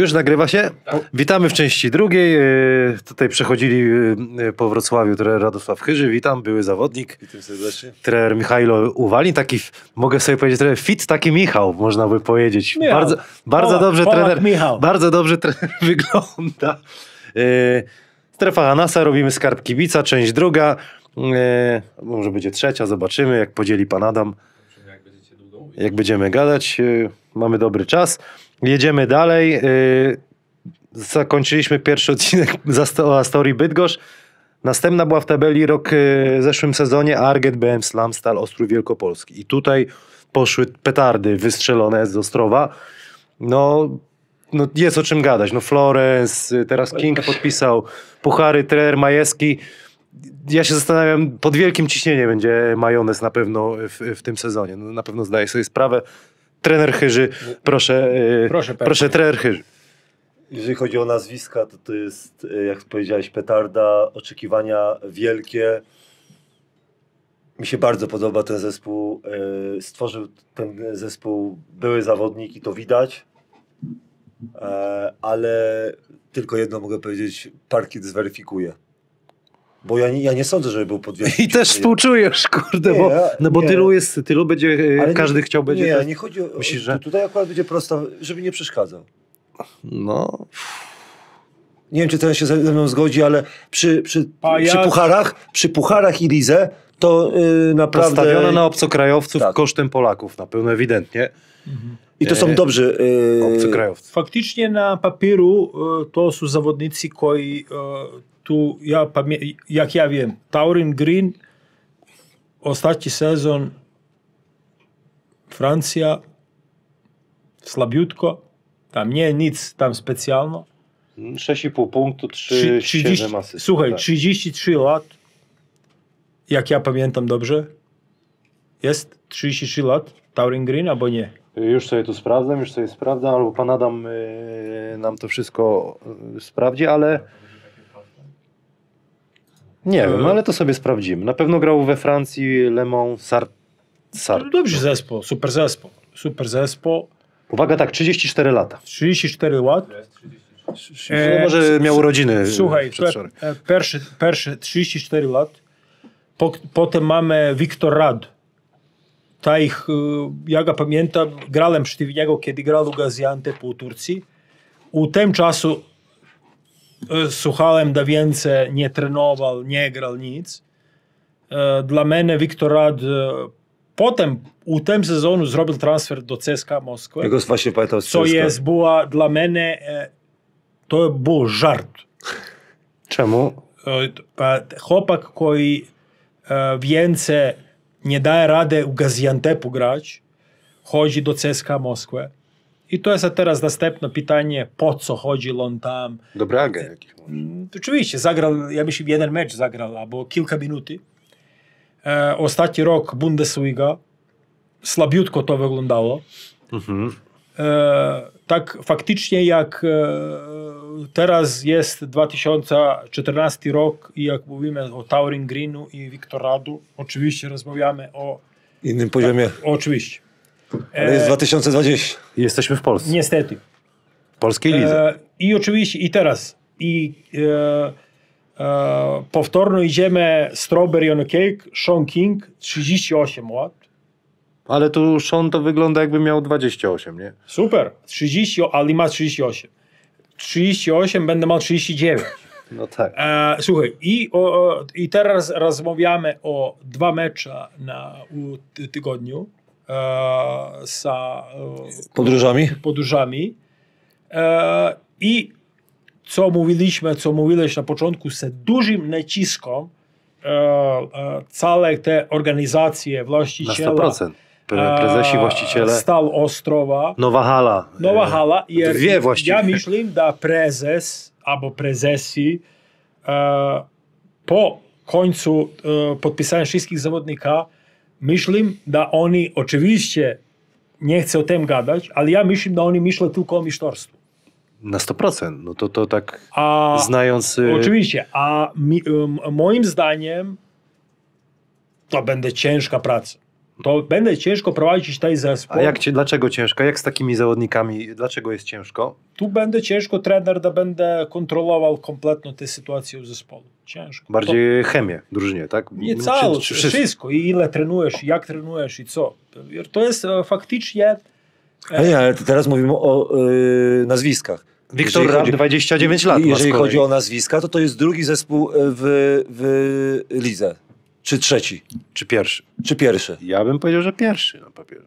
Już nagrywa się? Tak. Witamy w części drugiej. Tutaj przechodzili po Wrocławiu trener Radosław Hyży. Witam, były zawodnik. Witam serdecznie. Trener Michał Uvalin. Taki, mogę sobie powiedzieć, trener fit, taki Michał, można by powiedzieć. Michał. Bardzo dobrze trener Michał. Bardzo dobrze trener wygląda. Strefa Chanasa, robimy skarb kibica, część druga. Może będzie trzecia, zobaczymy, jak podzieli pan Adam. Jak będziemy gadać, mamy dobry czas. Jedziemy dalej. Zakończyliśmy pierwszy odcinek o Astorii Bydgosz. Następna była w tabeli rok w zeszłym sezonie Arget, BM Slamstal, Ostrów Wielkopolski. I tutaj poszły petardy wystrzelone z Ostrowa. No jest o czym gadać. No Florens, teraz King podpisał puchary, trener Majeski. Ja się zastanawiam, pod wielkim ciśnieniem będzie majonez na pewno w tym sezonie. No, na pewno zdaję sobie sprawę. Trener Hyży, proszę trener Hyży. Jeżeli chodzi o nazwiska, to jest, jak powiedziałeś, petarda, oczekiwania wielkie. Mi się bardzo podoba ten zespół. Stworzył ten zespół były zawodnik i to widać. Ale tylko jedno mogę powiedzieć, parkiet zweryfikuje. Bo ja nie sądzę, żeby był podwieszony. I też współczujesz, kurde, nie, bo tylu jest, każdy chciał będzie... Nie, nie chodzi o... Myślisz, że... Tutaj akurat będzie prosta, żeby nie przeszkadzał. No... Nie wiem, czy teraz się ze mną zgodzi, ale przy pucharach i lidze to naprawdę... Postawiono na obcokrajowców, tak, kosztem Polaków, na pewno ewidentnie. Mhm. I to są dobrzy obcokrajowcy. Faktycznie na papieru to są zawodnicy, koji... Tu jak ja wiem, Taurean Green, ostatni sezon, Francja, slabjutko, tam nie nic tam specjalno. 6,5 punktu, 3,7 asyst. Słuchaj, tak. 33 lat, jak ja pamiętam dobrze, jest 33 lat Taurean Green albo nie? Już sobie sprawdzam, albo pan Adam nam to wszystko sprawdzi, ale... Nie wiem, ale to sobie sprawdzimy. Na pewno grał we Francji, Le Mans, Sartre. Dobrze zespół, super zespół. Super zespół. Uwaga, tak, 34 lata. 34 lat. Może miał urodziny. Słuchaj, pierwsze 34 lat. Potem mamy Viktor Rad. Ja go pamiętam, grałem przeciw niego, kiedy grał w Gaziantepu u Turcji. U tym czasu słuchałem, da więcej nie trenował, nie grał nic. Dla mnie Viktor Rad potem, u tym sezonu zrobił transfer do CSKA Moskwy. Jak właśnie pamiętam, co jest, była dla mnie, to był żart. Czemu? Chłopak, który więcej nie daje rady u Gaziantepu grać, chodzi do CSKA Moskwy. I to jest teraz następne pytanie, po co chodził on tam. Do Bragi jakiś może. Oczywiście, zagrał, ja myślę, jeden mecz zagrał, albo kilka minut. Ostatni rok Bundesliga, słabiutko to wyglądało. Mhm. Tak faktycznie jak teraz jest 2014 rok i jak mówimy o Taurean Greenu i Viktor Radu, oczywiście rozmawiamy o... Innym poziomie. Tak, oczywiście. Ale jest 2020. Jesteśmy w Polsce. Niestety. W polskiej lidze. I oczywiście, i teraz. I powtórno idziemy Strawberry on a Cake, Sean King, 38 lat. Ale tu Sean to wygląda, jakby miał 28, nie? Super. 30, ale ma 38. 38, będę miał 39. No tak. Słuchaj, i teraz rozmawiamy o dwa mecza u tygodniu. Podróżami. I co mówiłeś na początku, z dużym naciskom całe te organizacje, właściciele, na 100%. Prezesi, właściciele, Stal Ostrowa, Nowa hala, jer dwie właściwie. Ja myślę, da prezes albo prezesi po końcu podpisania wszystkich zawodnika, myślę, da oni oczywiście nie chcą o tym gadać, ale ja myślę, da oni myślą tylko o mistrzostwie. Na 100%. No to tak znając... Oczywiście. A moim zdaniem to będzie ciężka praca. to będę ciężko prowadzić ten zespół. A dlaczego ciężko? Jak z takimi zawodnikami? Dlaczego jest ciężko? Tu będzie ciężko, trener da będę kontrolował kompletną tę sytuację w zespole. Ciężko. Bardziej chemię drużynie, tak? Nie cało, wszystko. I ile trenujesz, jak trenujesz i co. To jest faktycznie... Nie, ale teraz mówimy o nazwiskach. Viktor Rad, 29 lat. Jeżeli chodzi o nazwiska, to to jest drugi zespół w lidze. Czy trzeci? Czy pierwszy? Czy pierwszy? Ja bym powiedział, że pierwszy na papierze.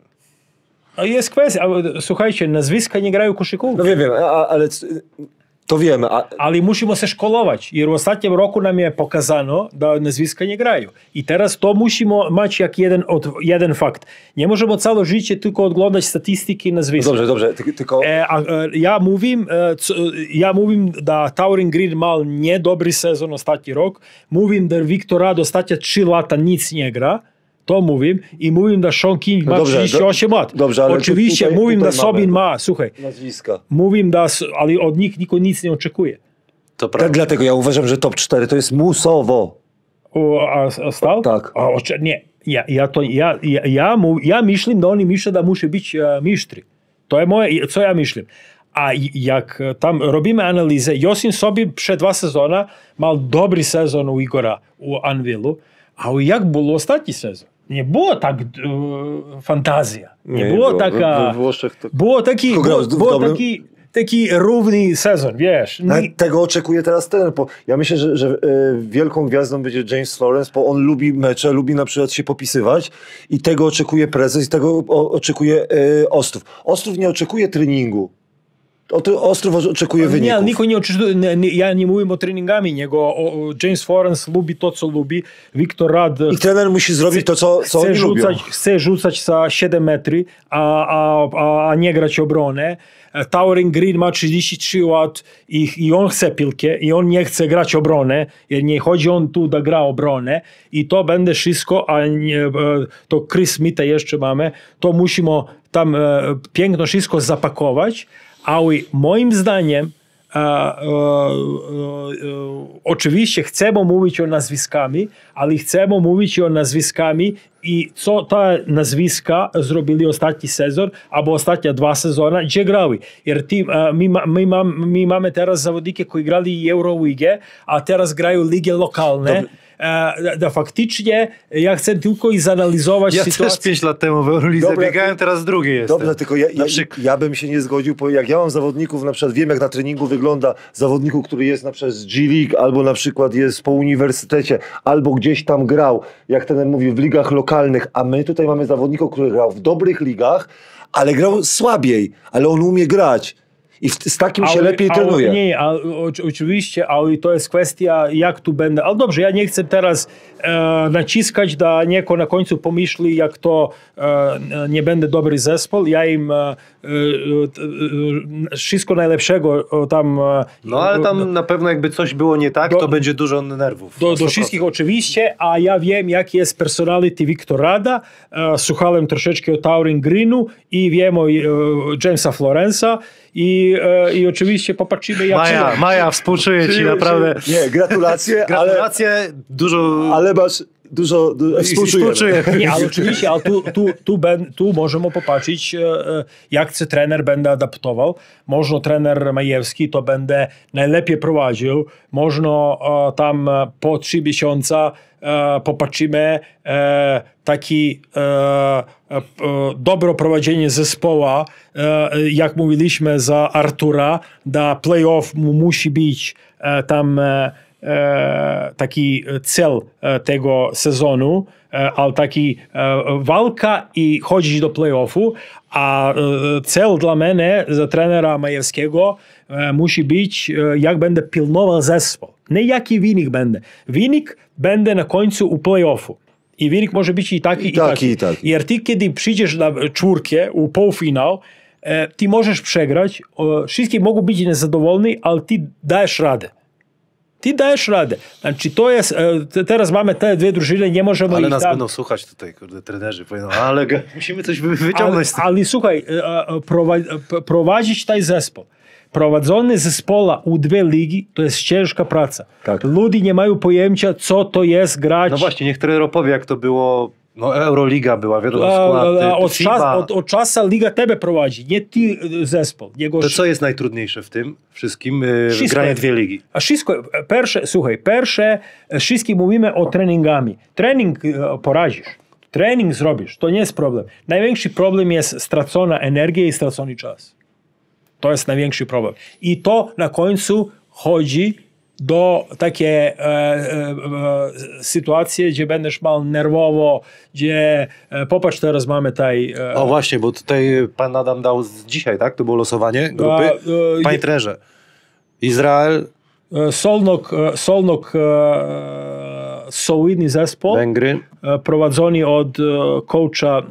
A jest kwestia, słuchajcie, nazwiska nie grają koszykówki. No wiem, ale to wiemy. Ale musimy się szkolować. I w ostatnim roku nam je pokazano, że nazwiska nie grają. I teraz to musimy mieć jak jeden fakt. Nie możemy całe życie tylko oglądać statystyki nazwisk. No dobrze, tylko... Ja mówię, że Taurean Green miał niedobry sezon ostatni rok. Mówię, że Viktor Rad ostatnie 3 lata nic nie gra. To mówię. I mówię, że Sean King ma 38 lat. Dobrze, ale oczywiście mówię, że Sobin ma, słuchaj, nazwiska. Mówię, ale od nich nikt nic nie oczekuje. To prawda. Tak, dlatego ja uważam, że top 4 to jest musowo. Stał? Tak. Nie. Ja myślę, że oni myślą, że muszą być mistrzami. To jest moje, co ja myślę. A jak tam robimy analizę, Josip Sobin przed 2 sezona miał dobry sezon u Igora, u Anvilu. A jak było ostatni sezon? Nie było tak fantazja. Nie było taka... Było taki równy sezon, wiesz. Tego oczekuje teraz trener. Ja myślę, że wielką gwiazdą będzie James Florens, bo on lubi mecze, lubi na przykład się popisywać i tego oczekuje prezes i tego oczekuje Ostrów. Ostrów nie oczekuje treningu. Ostrów oczekuje wyników. Ja nie mówię o treningami niego. James Florens lubi to, co lubi. Viktor Rad... I trener musi zrobić to, co oni lubią. Chce rzucać za 7 metry, a nie grać obronę. Taurean Green ma 33 lat i on chce piłkę, i on nie chce grać obronę. Nie chodzi on tu, da gra obronę. I to będzie wszystko, a nie, to Chris Mita jeszcze mamy. To musimy tam piękno wszystko zapakować. Ale moim zdaniem oczywiście chcemy mówić o nazwiskami, ale chcemy mówić o nazwiskami i co te nazwiska zrobili ostatni sezon albo ostatnie 2 sezona, gdzie grały. My mamy teraz zawodniki, którzy grali Euroligę, a teraz grają ligę lokalne. Faktycznie ja chcę tylko i zanalizować sytuację. Ja też 5 lat temu w Eurolidze biegałem, teraz drugi jestem. Dobra, tylko ja bym się nie zgodził, bo jak ja mam zawodników, na przykład wiem jak na treningu wygląda zawodniku, który jest na przykład z G League, albo na przykład jest po uniwersytecie, albo gdzieś tam grał, jak ten mówi, w ligach lokalnych, a my tutaj mamy zawodnika, który grał w dobrych ligach, ale grał słabiej, ale on umie grać. I z takim się lepiej trenuje. Nie, oczywiście, ale to jest kwestia, jak tu będę. Ale dobrze, ja nie chcę teraz naciskać, da nieko na końcu pomyśli, jak to nie będzie dobry zespół. Ja im wszystko najlepszego tam... No ale tam na pewno jakby coś było nie tak, to będzie dużo nerwów. Do wszystkich oczywiście, a ja wiem, jak jest personality Viktora Rada. Słuchałem troszeczkę o Taurean Greenu i wiem o Jamesa Florensa. I oczywiście popatrzymy jak... Maja, współczuję ci naprawdę. Nie, gratulacje. Gratulacje, dużo... Ale masz dużo... Współczuję. Nie, ale oczywiście, ale tu możemy popatrzeć, jak się trener będzie adaptował. Można trener Majeski to będzie najlepiej prowadził. Można tam po 3 miesiąca popatrzymy taki dobre prowadzenie zespoła, jak mówiliśmy za Artura, da playoff musi być tam taki cel tego sezonu, ale taki walka i chodzić do playoffu, a cel dla mnie, za trenera Majewskiego, musi być, jak będę pilnował zespół. Nie jaki wynik będę. Wynik będę na końcu u playoffu. I wynik może być i taki, i taki. Jer ty, kiedy przyjdziesz na czwórkę, u półfinał, ty możesz przegrać, wszystkie mogą być niezadowolni, ale ty dajesz radę. Ty dajesz radę. Znaczy to jest, teraz mamy te 2 drużyny, nie możemy... Ale nas będą słuchać tutaj, kurde, trenerzy. Powiedzą, ale musimy coś wyciągnąć. Ale słuchaj, prowadzić ten zespół. Prowadzenie zespoła u 2 ligi to jest ciężka praca. Tak. Ludzie nie mają pojęcia, co to jest grać. No właśnie, niech trener opowie, jak to było No Euroliga była, wieloskładna. Od czasa Liga tebe prowadzi, nie ty zespół. To co jest najtrudniejsze w tym wszystkim? Granie dwie ligi. A wszystko, słuchaj, wszystkim mówimy o treningami. Trening poradzisz, trening zrobisz, to nie jest problem. Największy problem jest stracona energia i stracony czas. To jest największy problem. I to na końcu chodzi do takie sytuacje, gdzie będziesz mal nerwowo, gdzie popatrz, teraz mamy taj... O właśnie, bo tutaj pan Adam dał dzisiaj, tak? To było losowanie grupy. Panie trenerze, Izrael... Solnok solidny zespół, Węgry, prowadzony od coacha,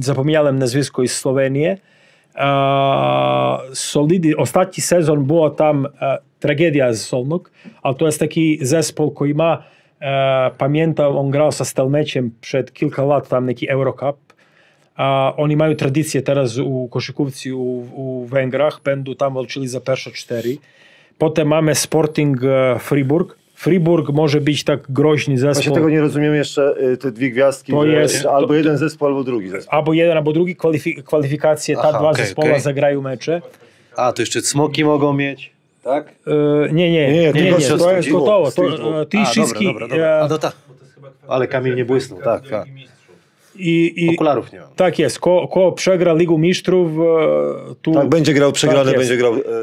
zapomniałem nazwisko, z Słowenii. Ostatni sezon była tam tragedia z Solnok, ale to jest taki zespół, który ma, pamiętam, on grał z Stelmeciem przed kilka lat, tam taki Eurocup. Oni mają tradycję teraz u koszykówcy u Węgrach, będą tam walczyli za pierwsze cztery. Potem mamy Sporting Fribourg. Fribourg może być tak groźny zespół. Właśnie tego nie rozumiem jeszcze, te dwie gwiazdki, to jest, albo jeden zespół, albo drugi zespół. Albo jeden, albo drugi, kwalifikacje, dwa zespoły zagrają mecze. A, to jeszcze Smoki mogą mieć, tak? Nie, to jest gotowo. Ty wszystkich... Ale Kamil nie błysnął, tak. Okularów nie mam. Tak jest, kto przegra Ligę Mistrzów, tu... Tak, będzie grał.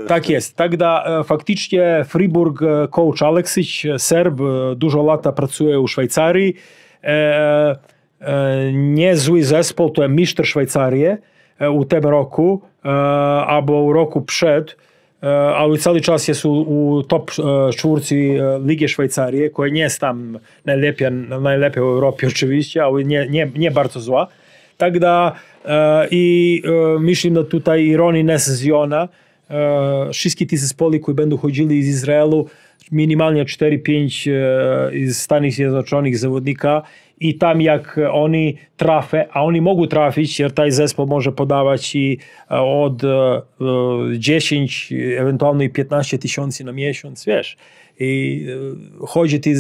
Tak jest, tak da faktycznie Fribourg, coach Aleksić, Serb, dużo lata pracuje u Szwajcarii, niezły zespół, to jest mistrz Szwajcarii u tym roku, albo roku przed, ale cały czas jest u top czwórki Ligi Szwajcarii, która nie jest tam najlepiej w Europie oczywiście, ale nie bardzo zła. Tak da i myślę, że tutaj ironii nesezjona, wszystkie te zespoły, które będą chodzili z Izraelu, minimalnie 4-5 z Stanów Zjednoczonych zawodnika i tam jak oni trafią, a oni mogą trafić, jer taj zespół może podawać i od 10, ewentualnie 15 tysięcy na miesiąc, wiesz. I chodzi ty,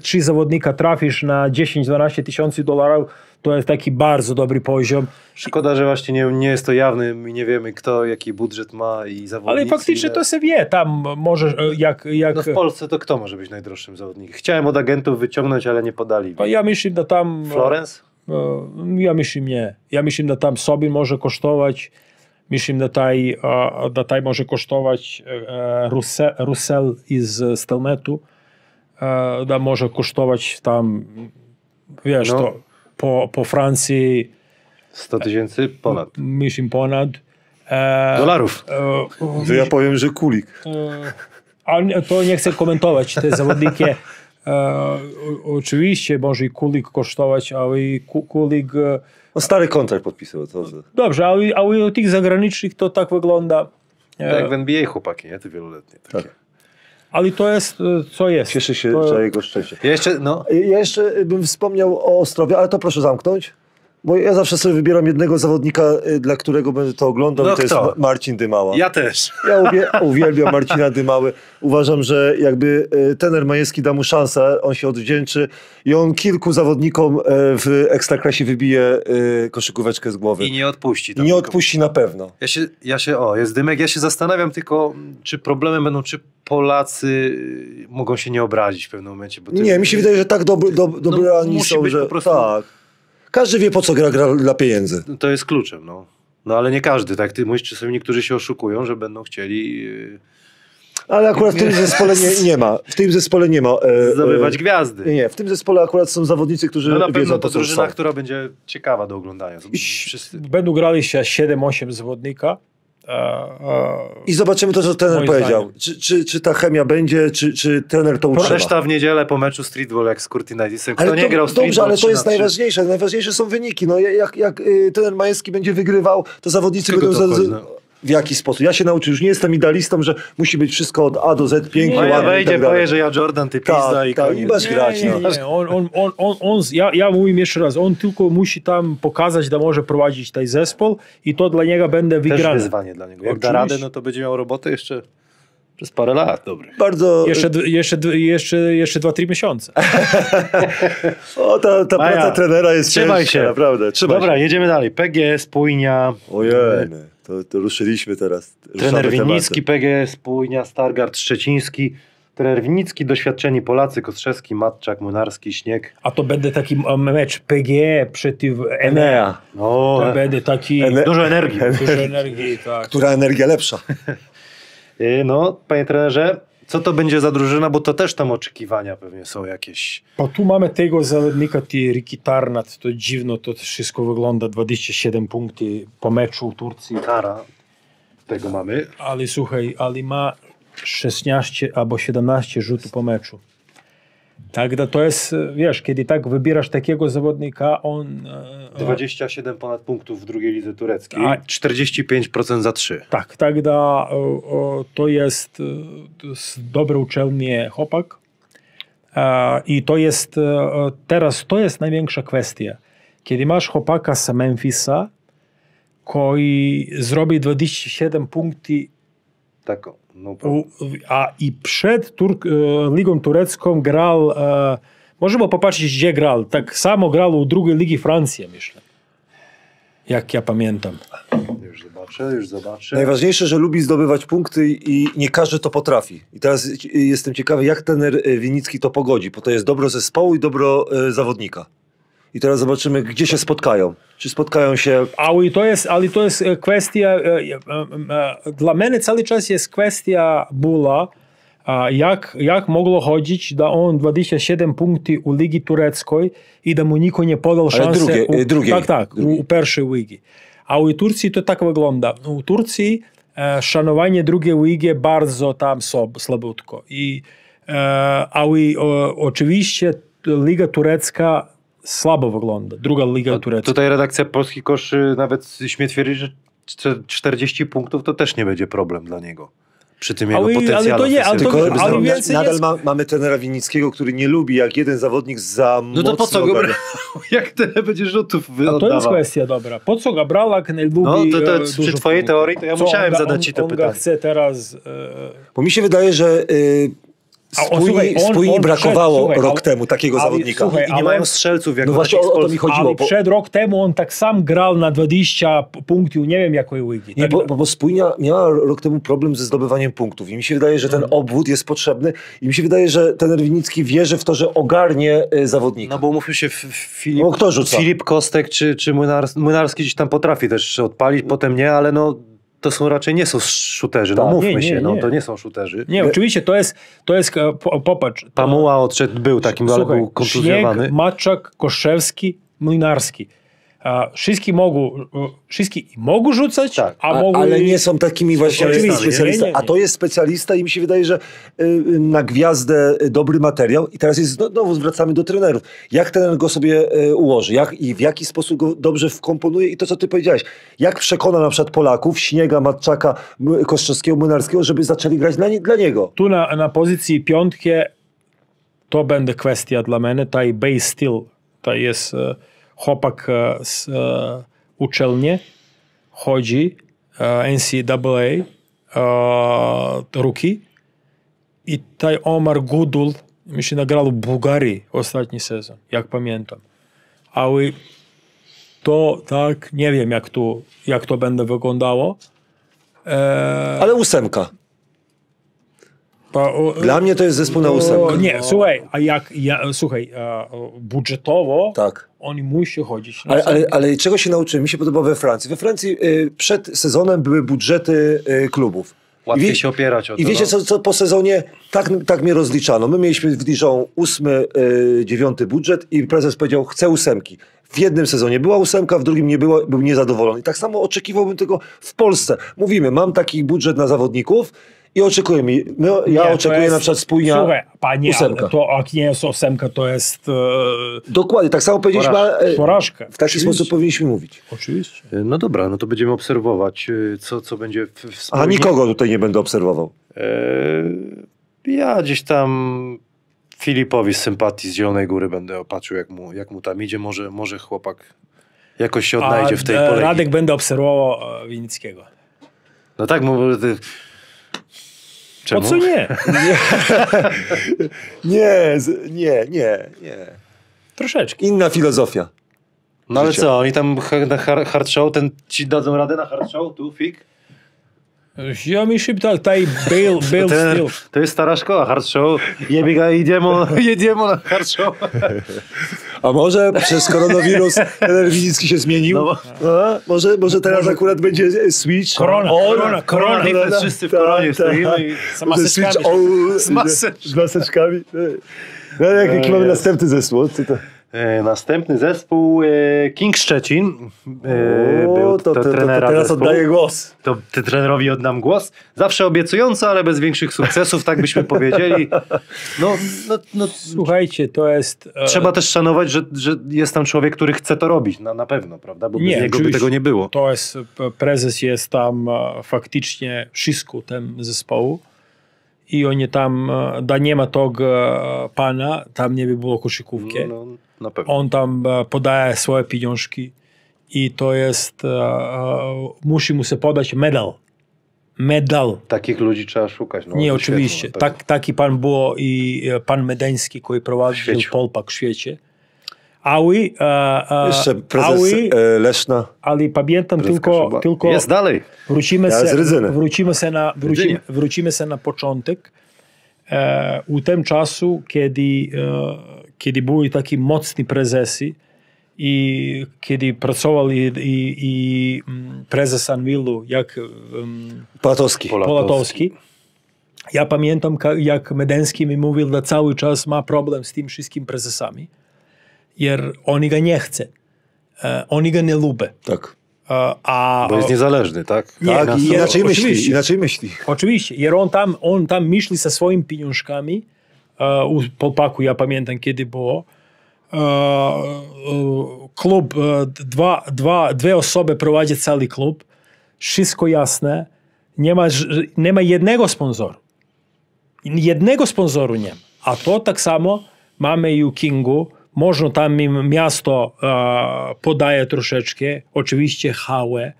3 zawodnika trafisz na 10-12 tysięcy dolarów, to jest taki bardzo dobry poziom. Szkoda, że właśnie nie jest to jawne, my nie wiemy kto, jaki budżet ma i zawodnicy. Ale faktycznie to się wie, tam może jak... No w Polsce to kto może być najdroższym zawodnikiem? Chciałem od agentów wyciągnąć, ale nie podali. Ja myślę, że tam... Florens? Ja myślę, nie. Ja myślę, że tam Sobin może kosztować, myślę, że taj może kosztować Russell z Stelmetu, da może kosztować tam, wiesz, no. To... Po Francji 100 tysięcy ponad. Myślę ponad. Dolarów. To ja powiem, że kulik. Ale to nie chcę komentować te zawodniki. Oczywiście może i kulik kosztować, ale i kulik... No stary kontrakt podpisał. To... Dobrze, ale u tych zagranicznych to tak wygląda. Tak w NBA chłopaki, nie? Te wieloletnie. Takie. Tak. Ale to jest, co jest. Cieszę się za jego szczęście. Ja jeszcze bym wspomniał o Ostrowie, ale to proszę zamknąć, bo ja zawsze sobie wybieram jednego zawodnika, dla którego będę to oglądał, no i to jest Marcin Dymała. Ja też. Ja uwielbiam Marcina Dymały. Uważam, że jakby trener Majeski da mu szansę, on się odwdzięczy i on kilku zawodnikom w Ekstraklasie wybije koszykóweczkę z głowy. I nie odpuści. Nie odpuści na pewno. Jest Dymek, ja się zastanawiam tylko, czy problemem będą, czy Polacy mogą się nie obrazić w pewnym momencie. Bo mi się wydaje, że tak dobrani są, że... Tak. Każdy wie, po co gra dla pieniędzy. To jest kluczem, no. No ale nie każdy, tak? Ty mówisz, czasami niektórzy się oszukują, że będą chcieli... Ale akurat w tym zespole nie ma. W tym zespole nie ma. Zdobywać gwiazdy. Nie, w tym zespole akurat są zawodnicy, którzy wiedzą, po co. No na pewno to drużyna, która będzie ciekawa do oglądania. Będą grali się 7-8 zawodnika. I zobaczymy to, co trener powiedział. Czy ta chemia będzie, czy trener to utrzyma. Reszta w niedzielę po meczu streetball jak z Kurtinaitisem. Kto nie grał streetball, dobrze, ale to jest najważniejsze. Najważniejsze są wyniki. No, jak trener Majewski będzie wygrywał, to zawodnicy będą... W jaki sposób? Ja się nauczę, już nie jestem idealistą, że musi być wszystko od A do Z pięknie, ładnie. Ja wejdzie, powie, że ja Jordan, ty pizda i koniec. I masz grać. Ja mówię jeszcze raz, on tylko musi tam pokazać, że może prowadzić ten zespół i to dla niego będzie wygrane. Też wyzwanie dla niego. Jak da radę, no to będzie miał robotę jeszcze. Przez parę lat. Dobry. Bardzo... Jeszcze 2–3 miesiące. O, ta praca trenera jest ciężka, naprawdę. Trzymaj się. Jedziemy dalej. PGE Spójnia... Ojej, to ruszyliśmy teraz. Trener Winnicki, PGE Spójnia Stargard Szczeciński. Trener Winnicki, doświadczeni Polacy, Kostrzewski, Matczak, Młynarski, Śnieg. A to będzie taki mecz PGE przeciw Enea. No, to będzie taki... Dużo energii. Dużo energii, tak. Która energia lepsza. No, panie trenerze, co to będzie za drużyna, bo to też tam oczekiwania pewnie są jakieś. Bo tu mamy tego zawodnika, Riki Tarnat, to dziwno to wszystko wygląda, 27 punktów po meczu w Turcji. Kara, tego mamy. Ale słuchaj, ale ma 16 albo 17 rzutów po meczu. Tak, to jest, wiesz, kiedy tak wybierasz takiego zawodnika, on... 27 ponad punktów w drugiej lidze tureckiej, a 45% za 3. Tak, to jest dobry uczelnie chłopak i to jest, teraz to jest największa kwestia. Kiedy masz chłopaka z Memphisa, który zrobi 27 punktów, tak. No, a i przed Ligą Turecką grał, możemy popatrzeć gdzie grał, tak samo grał u drugiej Ligi Francji, myślę. Jak ja pamiętam. Już zobaczę. Najważniejsze, że lubi zdobywać punkty i nie każdy to potrafi. I teraz jestem ciekawy, jak trener Winnicki to pogodzi, bo to jest dobro zespołu i dobro zawodnika. I teraz zobaczymy, gdzie się spotkają. Czy spotkają się... Ale to jest kwestia... Dla mnie cały czas jest kwestia była, jak mogło chodzić, da on 27 punktów u Ligi Tureckiej i da mu nikt nie podał szansy drugiej. U pierwszej ligi. A u Turcji to tak wygląda. U Turcji szanowanie drugiej ligi bardzo tam słabutko. A oczywiście Liga Turecka słabo wygląda. Druga Liga Turecka. Tutaj redakcja Polski Koszy nawet śmie twierdzi, że 40 punktów to też nie będzie problem dla niego. Przy tym jego potencjale. Nadal mamy trenera Winnickiego, który nie lubi, jak jeden zawodnik za mocno... No to po co go brał? Jak tyle będzie rzutów wyoddawał? To jest kwestia dobra. Po co go brał, jak nie lubi... No to przy twojej teorii to ja musiałem zadać ci to pytanie. Chce teraz... Bo mi się wydaje, że... Spójni brakowało rok temu takiego zawodnika. Słuchaj, i nie mają strzelców. Jak no właśnie o to mi chodziło. Przed rok temu on tak sam grał na 20 punktów, nie wiem jakiej ligi. Nie, tak bo Spójnia miała rok temu problem ze zdobywaniem punktów i mi się wydaje, że ten obwód jest potrzebny i mi się wydaje, że trener Winnicki wierzy w to, że ogarnie zawodnika. No bo umówmy się, Filip Kostek czy Młynarski gdzieś tam potrafi też odpalić, potem nie, ale no... To są raczej nie są shooterzy, no mówmy się, no to nie są shooterzy. Nie, oczywiście to jest popatrz. Pamuła odszedł, był takim, ale był kontuzjowany. Śnieg, Matczak, Koszewski, Młynarski. Wszyscy mogą rzucać, tak, ale nie są takimi właśnie specjalistami. A to jest specjalista i mi się wydaje, że na gwiazdę dobry materiał. I teraz jest, znowu wracamy do trenerów. Jak trener go sobie ułoży? I w jaki sposób go dobrze wkomponuje? I to, co ty powiedziałeś. Jak przekona na przykład Polaków, Śniega, Matczaka, Kostrzewskiego, Młynarskiego, żeby zaczęli grać dla niego? Tu na pozycji piątki to będzie kwestia dla mnie. Taj base styl, to jest... Chłopak z uczelni chodzi NCAA rookie i taj Omar Gudul myślę nagrał w Bułgarii ostatni sezon, jak pamiętam. Ale to tak, nie wiem jak to będzie wyglądało. Ale ósemka. Dla mnie to jest zespół na ósemkę. Nie, słuchaj, budżetowo tak. Oni musi chodzić na ósemkę. Ale czego się nauczyłem? Mi się podoba we Francji. We Francji przed sezonem były budżety klubów. Łatwiej się opierać o to. I wiecie co po sezonie? Tak mnie rozliczano. My mieliśmy w Dijon 8-9 budżet i prezes powiedział, chcę ósemki. W jednym sezonie była ósemka, w drugim nie była, był niezadowolony. I tak samo oczekiwałbym tego w Polsce. Mówimy, mam taki budżet na zawodników, i oczekujemy. Ja oczekuję na przykład Spójnia ósemka. To jak nie jest ósemka, to jest... Dokładnie, tak samo powiedzieliśmy. Porażka. W taki sposób powinniśmy mówić. Oczywiście. No dobra, no to będziemy obserwować, co będzie w Spójni. A nikogo tutaj nie będę obserwował. Ja gdzieś tam Filipowi z sympatii z Zielonej Góry będę opatrzył, jak mu tam idzie. Może chłopak jakoś się odnajdzie w tej polegi. Radek będę obserwował Winnickiego. No tak, bo... Czemu? Po co nie? Nie. Troszeczkę. Inna filozofia. No ale co, oni tam na hard show, ten ci dadzą radę na hard show, tu fik? Ja mi szybko taj bail to jest stara szkoła, hard show, jedziemy na hard show. A może przez koronawirus trener Winnicki się zmienił? No, może teraz może akurat będzie switch? Korona. Wszyscy w koronie stoimy i z maseczkami. No jaki mamy następny zespół? Następny zespół King Szczecin. Był to trenera teraz zespół. Oddaję głos. To trenerowi oddam głos. Zawsze obiecująco, ale bez większych sukcesów, tak byśmy powiedzieli. No, słuchajcie, to jest... Trzeba też szanować, że jest tam człowiek, który chce to robić, na pewno, prawda? Bo bez niego by tego nie było. To jest, prezes jest tam faktycznie wszystko ten zespołu. I oni tam, da nie ma tego pana, tam nie by było koszykówki. No, on tam podaje swoje pieniążki i to jest, musi mu się podać medal. Takich ludzi trzeba szukać. No, nie, oczywiście. Taki pan było i pan Medeński, który prowadził Polpak w świecie. Jeszcze prezes Leszna. Ale pamiętam tylko jest dalej. Wrócimy się na początek. U tym czasu, kiedy były takie mocni prezesi i kiedy pracował i prezes Anvilu, jak Polatowski. Ja pamiętam, jak Medeński mi mówił, że cały czas ma problem z tym wszystkim prezesami. Jer oni ga nie chce. Oni ga nie lubią. Tak. Bo jest niezależny, tak? Nie, tak. Inaczej myśli. Oczywiście, jer on tam myśli ze swoimi pieniążkami. U Polpaku, ja pamiętam, kiedy było. Klub, dwie osoby prowadzi cały klub. Wszystko jasne. Nie ma jednego sponsoru. Jednego sponsoru nie ma. A to tak samo mamy i u Kingu. Można tam im miasto podaje troszeczkę, oczywiście hałę,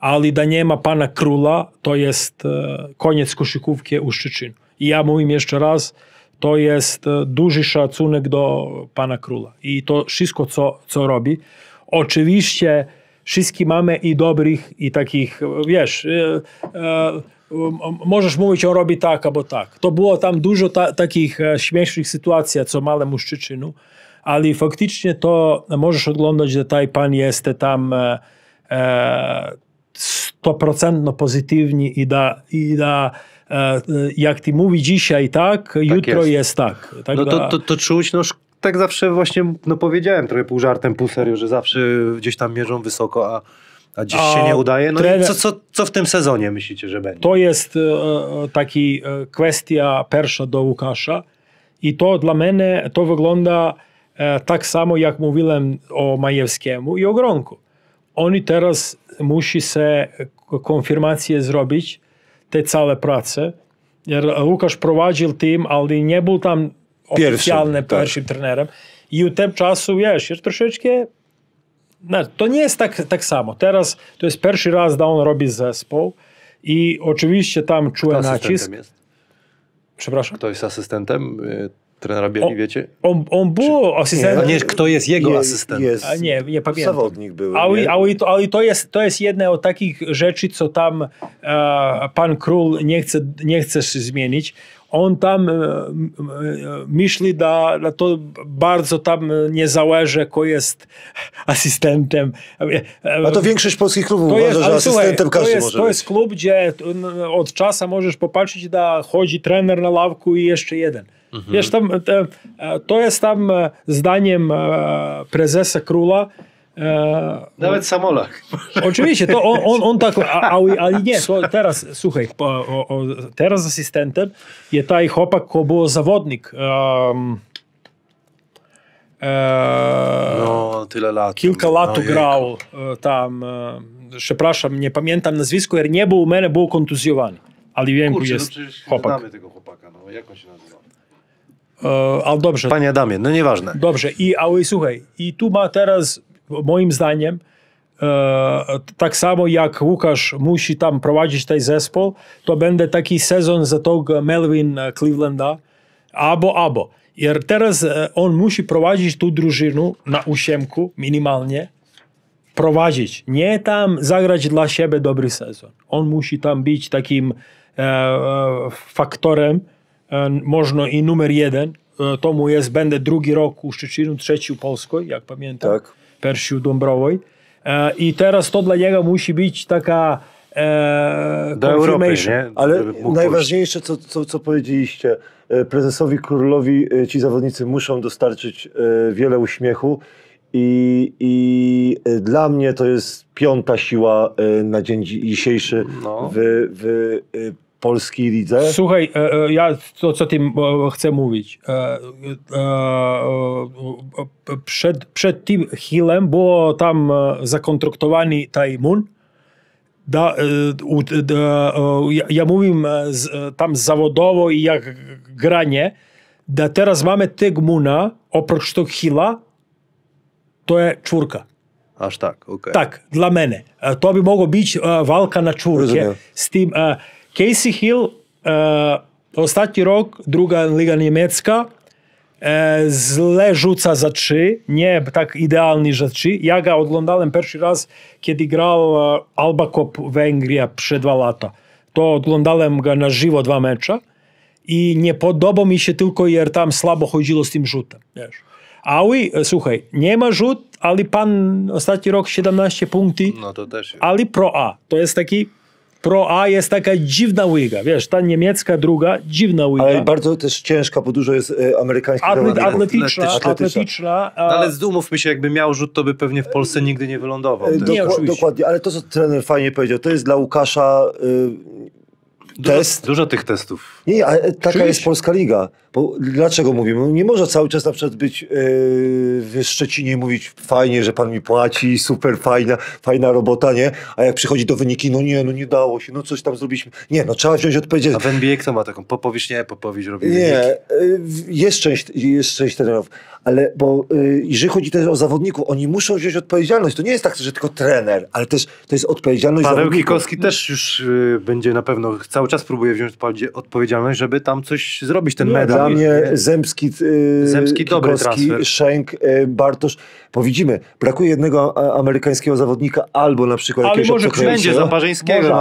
ale da nie ma pana króla, to jest koniec koszykówki u Szczecinu. I ja mówię jeszcze raz, to jest duży szacunek do pana króla. I to wszystko, co robi. Oczywiście wszystkie mamy i dobrych, i takich, wiesz, możesz mówić, on robi tak albo tak. To było tam dużo takich śmiesznych sytuacji, co malemu Szczecinu. Ale faktycznie to możesz oglądać, że taj pan jest tam 100% pozytywny i da jak ty mówi dzisiaj tak, jutro jest tak. To czuć, tak zawsze właśnie powiedziałem trochę pół żartem, pół serio, że zawsze gdzieś tam mierzą wysoko, a dziś się nie udaje. No i co w tym sezonie myślicie, że będzie? To jest taki kwestia pierwsza do Łukasza. I to dla mnie to wygląda tak samo, jak mówiłem o Majewskiemu i o Gronku. Oni teraz musi się konfirmację zrobić, te całe prace. Łukasz prowadził team, ale nie był tam oficjalnym pierwszym trenerem. I u tym czasu, wiesz, troszeczkę... No, to nie jest tak samo. Teraz to jest pierwszy raz, da on robi zespół. I oczywiście tam czuje nacisk. Przepraszam? Kto jest asystentem trenera Bieli, wiecie? On był asystentem. Nie, kto jest jego asystentem? Nie pamiętam. Zawodnik był. Ale to jest jedna z takich rzeczy, co tam pan król nie chce się zmienić. On tam myśli, że to bardzo tam nie zależy, kto jest asystentem. A to większość polskich klubów uważa, że asystentem każdy może być. To jest klub, gdzie od czasu możesz popatrzeć, że chodzi trener na ławku i jeszcze jeden. Mhm. Wiesz, to jest tam zdaniem prezesa króla. Nawet Samolak. Oczywiście, to on tak, ale nie, to teraz, słuchaj, teraz asystentem jest taj chłopak, który był zawodnik. Tyle lat. Kilka lat grał tam, przepraszam, nie pamiętam nazwisko, ale nie był u mnie, był kontuzjowany. Ale wiem, że jest chłopak. Znamy tego chłopaka, jak on się nazywa? Ale dobrze. Panie Adamie, nieważne. Dobrze, ale słuchaj, i tu ma teraz moim zdaniem tak samo jak Łukasz musi tam prowadzić ten zespół, to będzie taki sezon za tego Melvin Clevelanda, albo. Jer teraz on musi prowadzić tu drużynę na ósemku minimalnie, prowadzić, nie tam zagrać dla siebie dobry sezon. On musi tam być takim faktorem, można i numer jeden, tomu jest, będę drugi rok u Szczecinu, trzeci u Polskoj, jak pamiętam, tak. Pierwszy u Dąbrowej. I teraz to dla niego musi być taka confirmation. Europy, ale najważniejsze, co powiedzieliście, prezesowi Królowi ci zawodnicy muszą dostarczyć wiele uśmiechu i dla mnie to jest piąta siła na dzień dzisiejszy w polskiej lidze. Słuchaj, ja to co tym chcę mówić. Przed tym Hillem było tam zakontraktowany Tajmun. Ja mówię tam zawodowo i jak granie, da teraz mamy Tygmuna, oprócz tego Hilla, to jest czwórka. Aż tak, okej. Tak, dla mnie. To by mogło być walka na czwórkę. Z tym Casey Hill, ostatni rok, druga liga niemiecka, źle rzuca za trzy, nie tak idealny za trzy. Ja go oglądałem pierwszy raz, kiedy grał Albacop Węgria przed 2 lata. To oglądałem go na żywo 2 mecze i nie podobał mi się tylko, jer tam słabo chodziło z tym rzutem. Wiesz. Ali, słuchaj, nie ma rzut, ale pan ostatni rok 17 punktów, no to też jest. Ale pro A, to jest taki Pro A jest taka dziwna liga, wiesz, ta niemiecka druga, dziwna liga. Ale bardzo też ciężka, bo dużo jest amerykańskich atletyczna. No, ale zdumówmy się, jakby miał rzut, to by pewnie w Polsce nigdy nie wylądował. Dokładnie, ale to, co trener fajnie powiedział, to jest dla Łukasza test. Dużo tych testów. Nie, ale taka jest polska liga. Bo dlaczego mówimy? Nie może cały czas na przykład być w Szczecinie i mówić fajnie, że pan mi płaci, super, fajna robota, nie? A jak przychodzi do wyniki, no nie dało się, no coś tam zrobiliśmy. Nie, no trzeba wziąć odpowiedzialność. A w NBA kto ma taką? Popović robi wyniki. Nie, jest część trenerów, ale bo jeżeli chodzi też o zawodników, oni muszą wziąć odpowiedzialność. To nie jest tak, że tylko trener, ale też to jest odpowiedzialność Paweł zawodników. Kikowski też już będzie na pewno, cały czas próbuje wziąć odpowiedzialność, żeby tam coś zrobić, ten medal. Dla mnie Zemski dobry transfer. Szenk, Bartosz, bo widzimy, brakuje jednego amerykańskiego zawodnika albo na przykład ale jakiegoś może będzie za Parzyńskiego.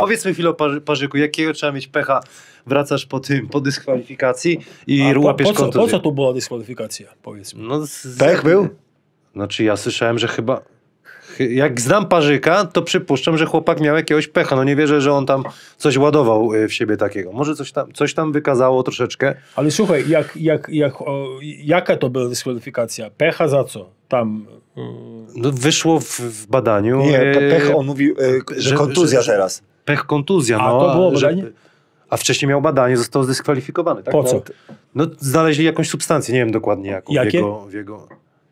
Powiedzmy chwilę o Parzyku, jakiego trzeba mieć pecha, wracasz po dyskwalifikacji i łapiesz kontuzję. Po co tu była dyskwalifikacja, powiedzmy? No, pech był? Znaczy ja słyszałem, że chyba... Jak znam Parzyka, to przypuszczam, że chłopak miał jakiegoś pecha. No nie wierzę, że on tam coś ładował w siebie takiego. Może coś tam wykazało troszeczkę. Ale słuchaj, jaka to była dyskwalifikacja? Pecha za co? Tam... No, wyszło w badaniu... Nie, to pech, on mówi, że kontuzja teraz. Pech, kontuzja. No, to było badanie? A wcześniej miał badanie, został zdyskwalifikowany. Tak? Po co? No, znaleźli jakąś substancję, nie wiem dokładnie jaką. Jakie?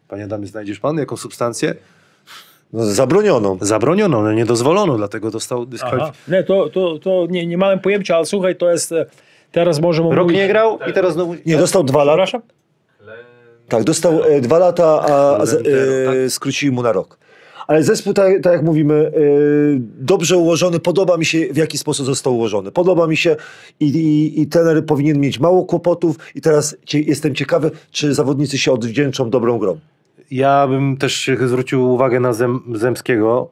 Panie Adamie, znajdziesz pan jaką substancję? No, zabroniono. Zabroniono, no, nie dozwolono, dlatego dostał dyskwalifikację. To nie miałem pojęcia, ale słuchaj, to jest, teraz możemy rok mówić... nie grał i teraz znowu... Nie, dostał 2 lata. Tak, dostał 2 lata, a skrócili mu na rok. Ale zespół, tak jak mówimy, dobrze ułożony, podoba mi się, w jaki sposób został ułożony. Podoba mi się i trener powinien mieć mało kłopotów i teraz jestem ciekawy, czy zawodnicy się odwdzięczą dobrą grą. Ja bym też zwrócił uwagę na Zemskiego,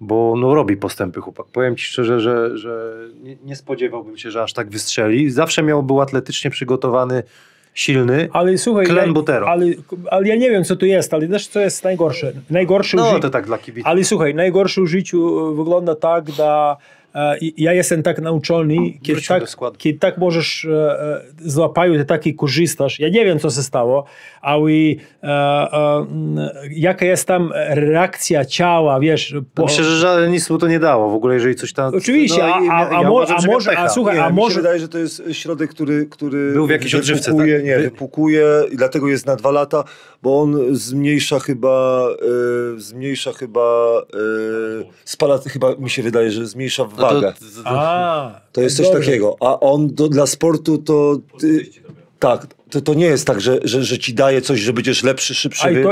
bo no robi postępy chłopak. Powiem ci szczerze, że nie spodziewałbym się, że aż tak wystrzeli. Zawsze był atletycznie przygotowany, silny, ale słuchaj, ale ja nie wiem, co tu jest, ale też co jest najgorsze. No to tak dla kibica. Ale słuchaj, najgorsze w życiu wygląda tak, że ja jestem tak nauczony, kiedy tak możesz złapać, ty tak i korzystasz. Ja nie wiem, co się stało, ale jaka jest tam reakcja ciała, wiesz. Myślę, że nic mu to nie dało w ogóle, jeżeli coś tam... Oczywiście, no, może mi się wydaje, że to jest środek, który był w jakiejś odżywce, tak? Nie, wypłukuje i dlatego jest na 2 lata, bo on zmniejsza chyba, mi się wydaje, że zmniejsza w wagę. To jest coś takiego. A on dla sportu to... Tak, to nie jest tak, że ci daje coś, że będziesz lepszy, szybszy.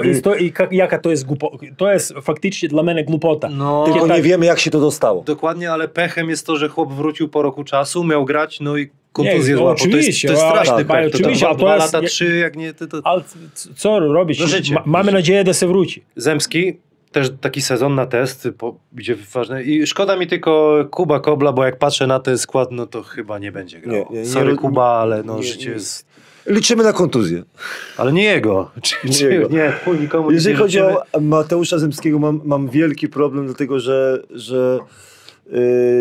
Jaka to jest głupota? To jest faktycznie dla mnie głupota. No, tylko nie wiemy, jak się to dostało. Dokładnie, ale pechem jest to, że chłop wrócił po roku czasu, miał grać, no i kontuzję złapał. Oczywiście, to jest straszny pech. To 2 lata, 3, jak nie... Ale co robić? Mamy nadzieję, że się wróci. Zemski, też taki sezon na test, gdzie ważne. I szkoda mi tylko Kuba Kobla, bo jak patrzę na ten skład, no to chyba nie będzie grał. Sorry Kuba, ale no życie jest... Liczymy na kontuzję. Ale nie jego. Nikomu jeżeli nie chodzi liczymy. O Mateusza Zemskiego, mam wielki problem, dlatego że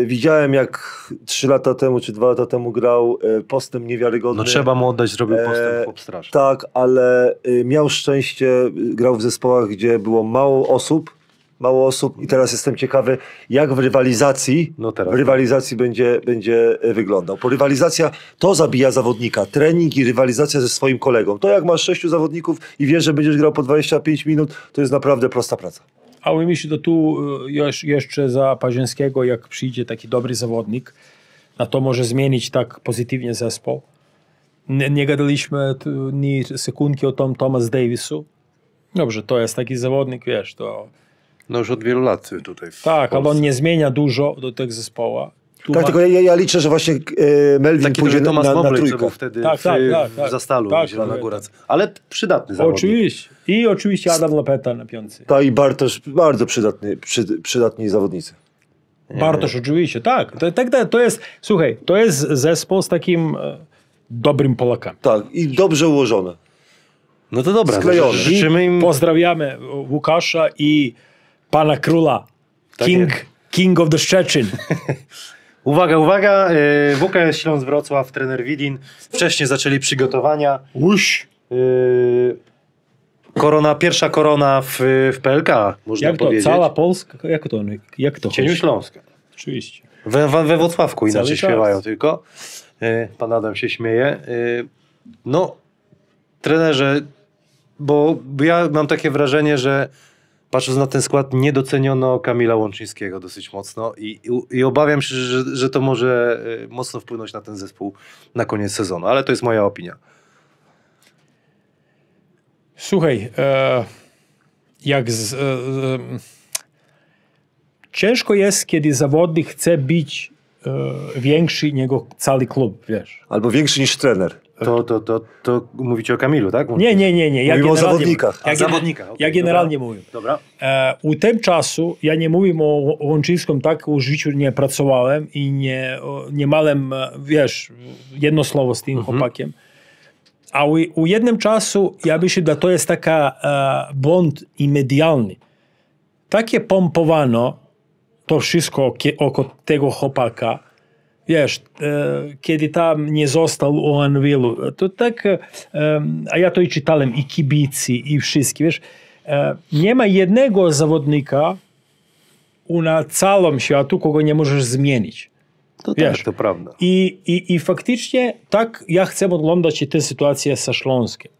widziałem, jak 3 lata temu czy 2 lata temu grał, postęp niewiarygodny. No trzeba mu oddać, zrobił postęp straszny. Tak, ale miał szczęście, grał w zespołach, gdzie było mało osób i teraz jestem ciekawy, jak w rywalizacji, będzie wyglądał. Bo rywalizacja to zabija zawodnika. Trening i rywalizacja ze swoim kolegą. To jak masz 6 zawodników i wiesz, że będziesz grał po 25 minut, to jest naprawdę prosta praca. A my myślę, że tu jeszcze za Parzyńskiego, jak przyjdzie taki dobry zawodnik, na to może zmienić tak pozytywnie zespół. Nie gadaliśmy ni sekundki o tym Thomas Davisu. Dobrze, to jest taki zawodnik, wiesz, to... No już od wielu lat tutaj w tak, Polsce. Ale on nie zmienia dużo do tego zespoła. Tu tak, tylko ja liczę, że właśnie Melvin taki pójdzie na trójkę. Był wtedy w Zastalu, Zielona Góra. Ale przydatny zawodnik. Oczywiście. I oczywiście Adam Lapeta na piątce. Tak, i Bartosz, bardzo przydatni zawodnicy. Bartosz oczywiście, tak. To jest, słuchaj, to jest zespół z takim dobrym Polakiem. Tak, i dobrze ułożone. No to dobra. No, życzymy im... Pozdrawiamy Łukasza i pana króla, tak King of the Szczecin. uwaga, WKS Śląsk Wrocław, trener Widin. Wcześniej zaczęli przygotowania. Pierwsza korona w PLK, można jak to, powiedzieć. Cała Polska? Jak to Cieniu Śląska. Oczywiście. We Włocławku inaczej śpiewają tylko. Pan Adam się śmieje. No, trenerze, bo ja mam takie wrażenie, że patrząc na ten skład, nie doceniono Kamila Łączyńskiego dosyć mocno i obawiam się, że to może mocno wpłynąć na ten zespół na koniec sezonu, ale to jest moja opinia. Słuchaj, ciężko jest, kiedy zawodnik chce być większy niż cały klub, wiesz. Albo większy niż trener. To mówicie o Kamilu, tak? Nie. Ja mówimy o zawodnikach. Ja generalnie mówię. Dobra. U tym czasu ja nie mówię o Łączyńskim, tak? U życiu nie pracowałem i nie małem, wiesz, jedno słowo z tym chłopakiem. A u jednym czasu, ja myślę, że to jest taka błąd i medialny. Takie pompowano to wszystko oko tego chłopaka. Wiesz, kiedy tam nie został u Anvilu, to tak, a ja to i czytałem, i kibicy, i wszystkie, wiesz, nie ma jednego zawodnika na całym światu, kogo nie możesz zmienić. To wiesz, tak, to prawda. I faktycznie tak ja chcę oglądać tę sytuację ze Śląskiem.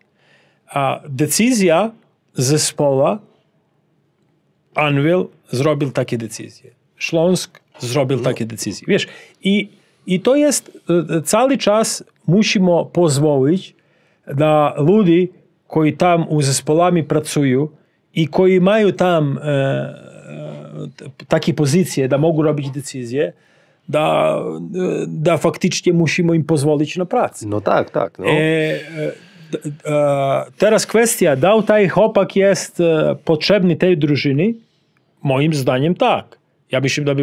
A decyzja zespoła, Anvil zrobił takie decyzje. Śląsk zrobił takie decyzje. Wiesz, i to jest cały czas musimy pozwolić na ludzi, którzy tam u zespołami pracują i którzy mają tam takie pozycje, da mogą robić decyzje, da faktycznie musimy im pozwolić na pracę. No tak. No. Teraz kwestia, dał taj chłopak jest potrzebny tej drużyny? Moim zdaniem tak. Ja myślę, da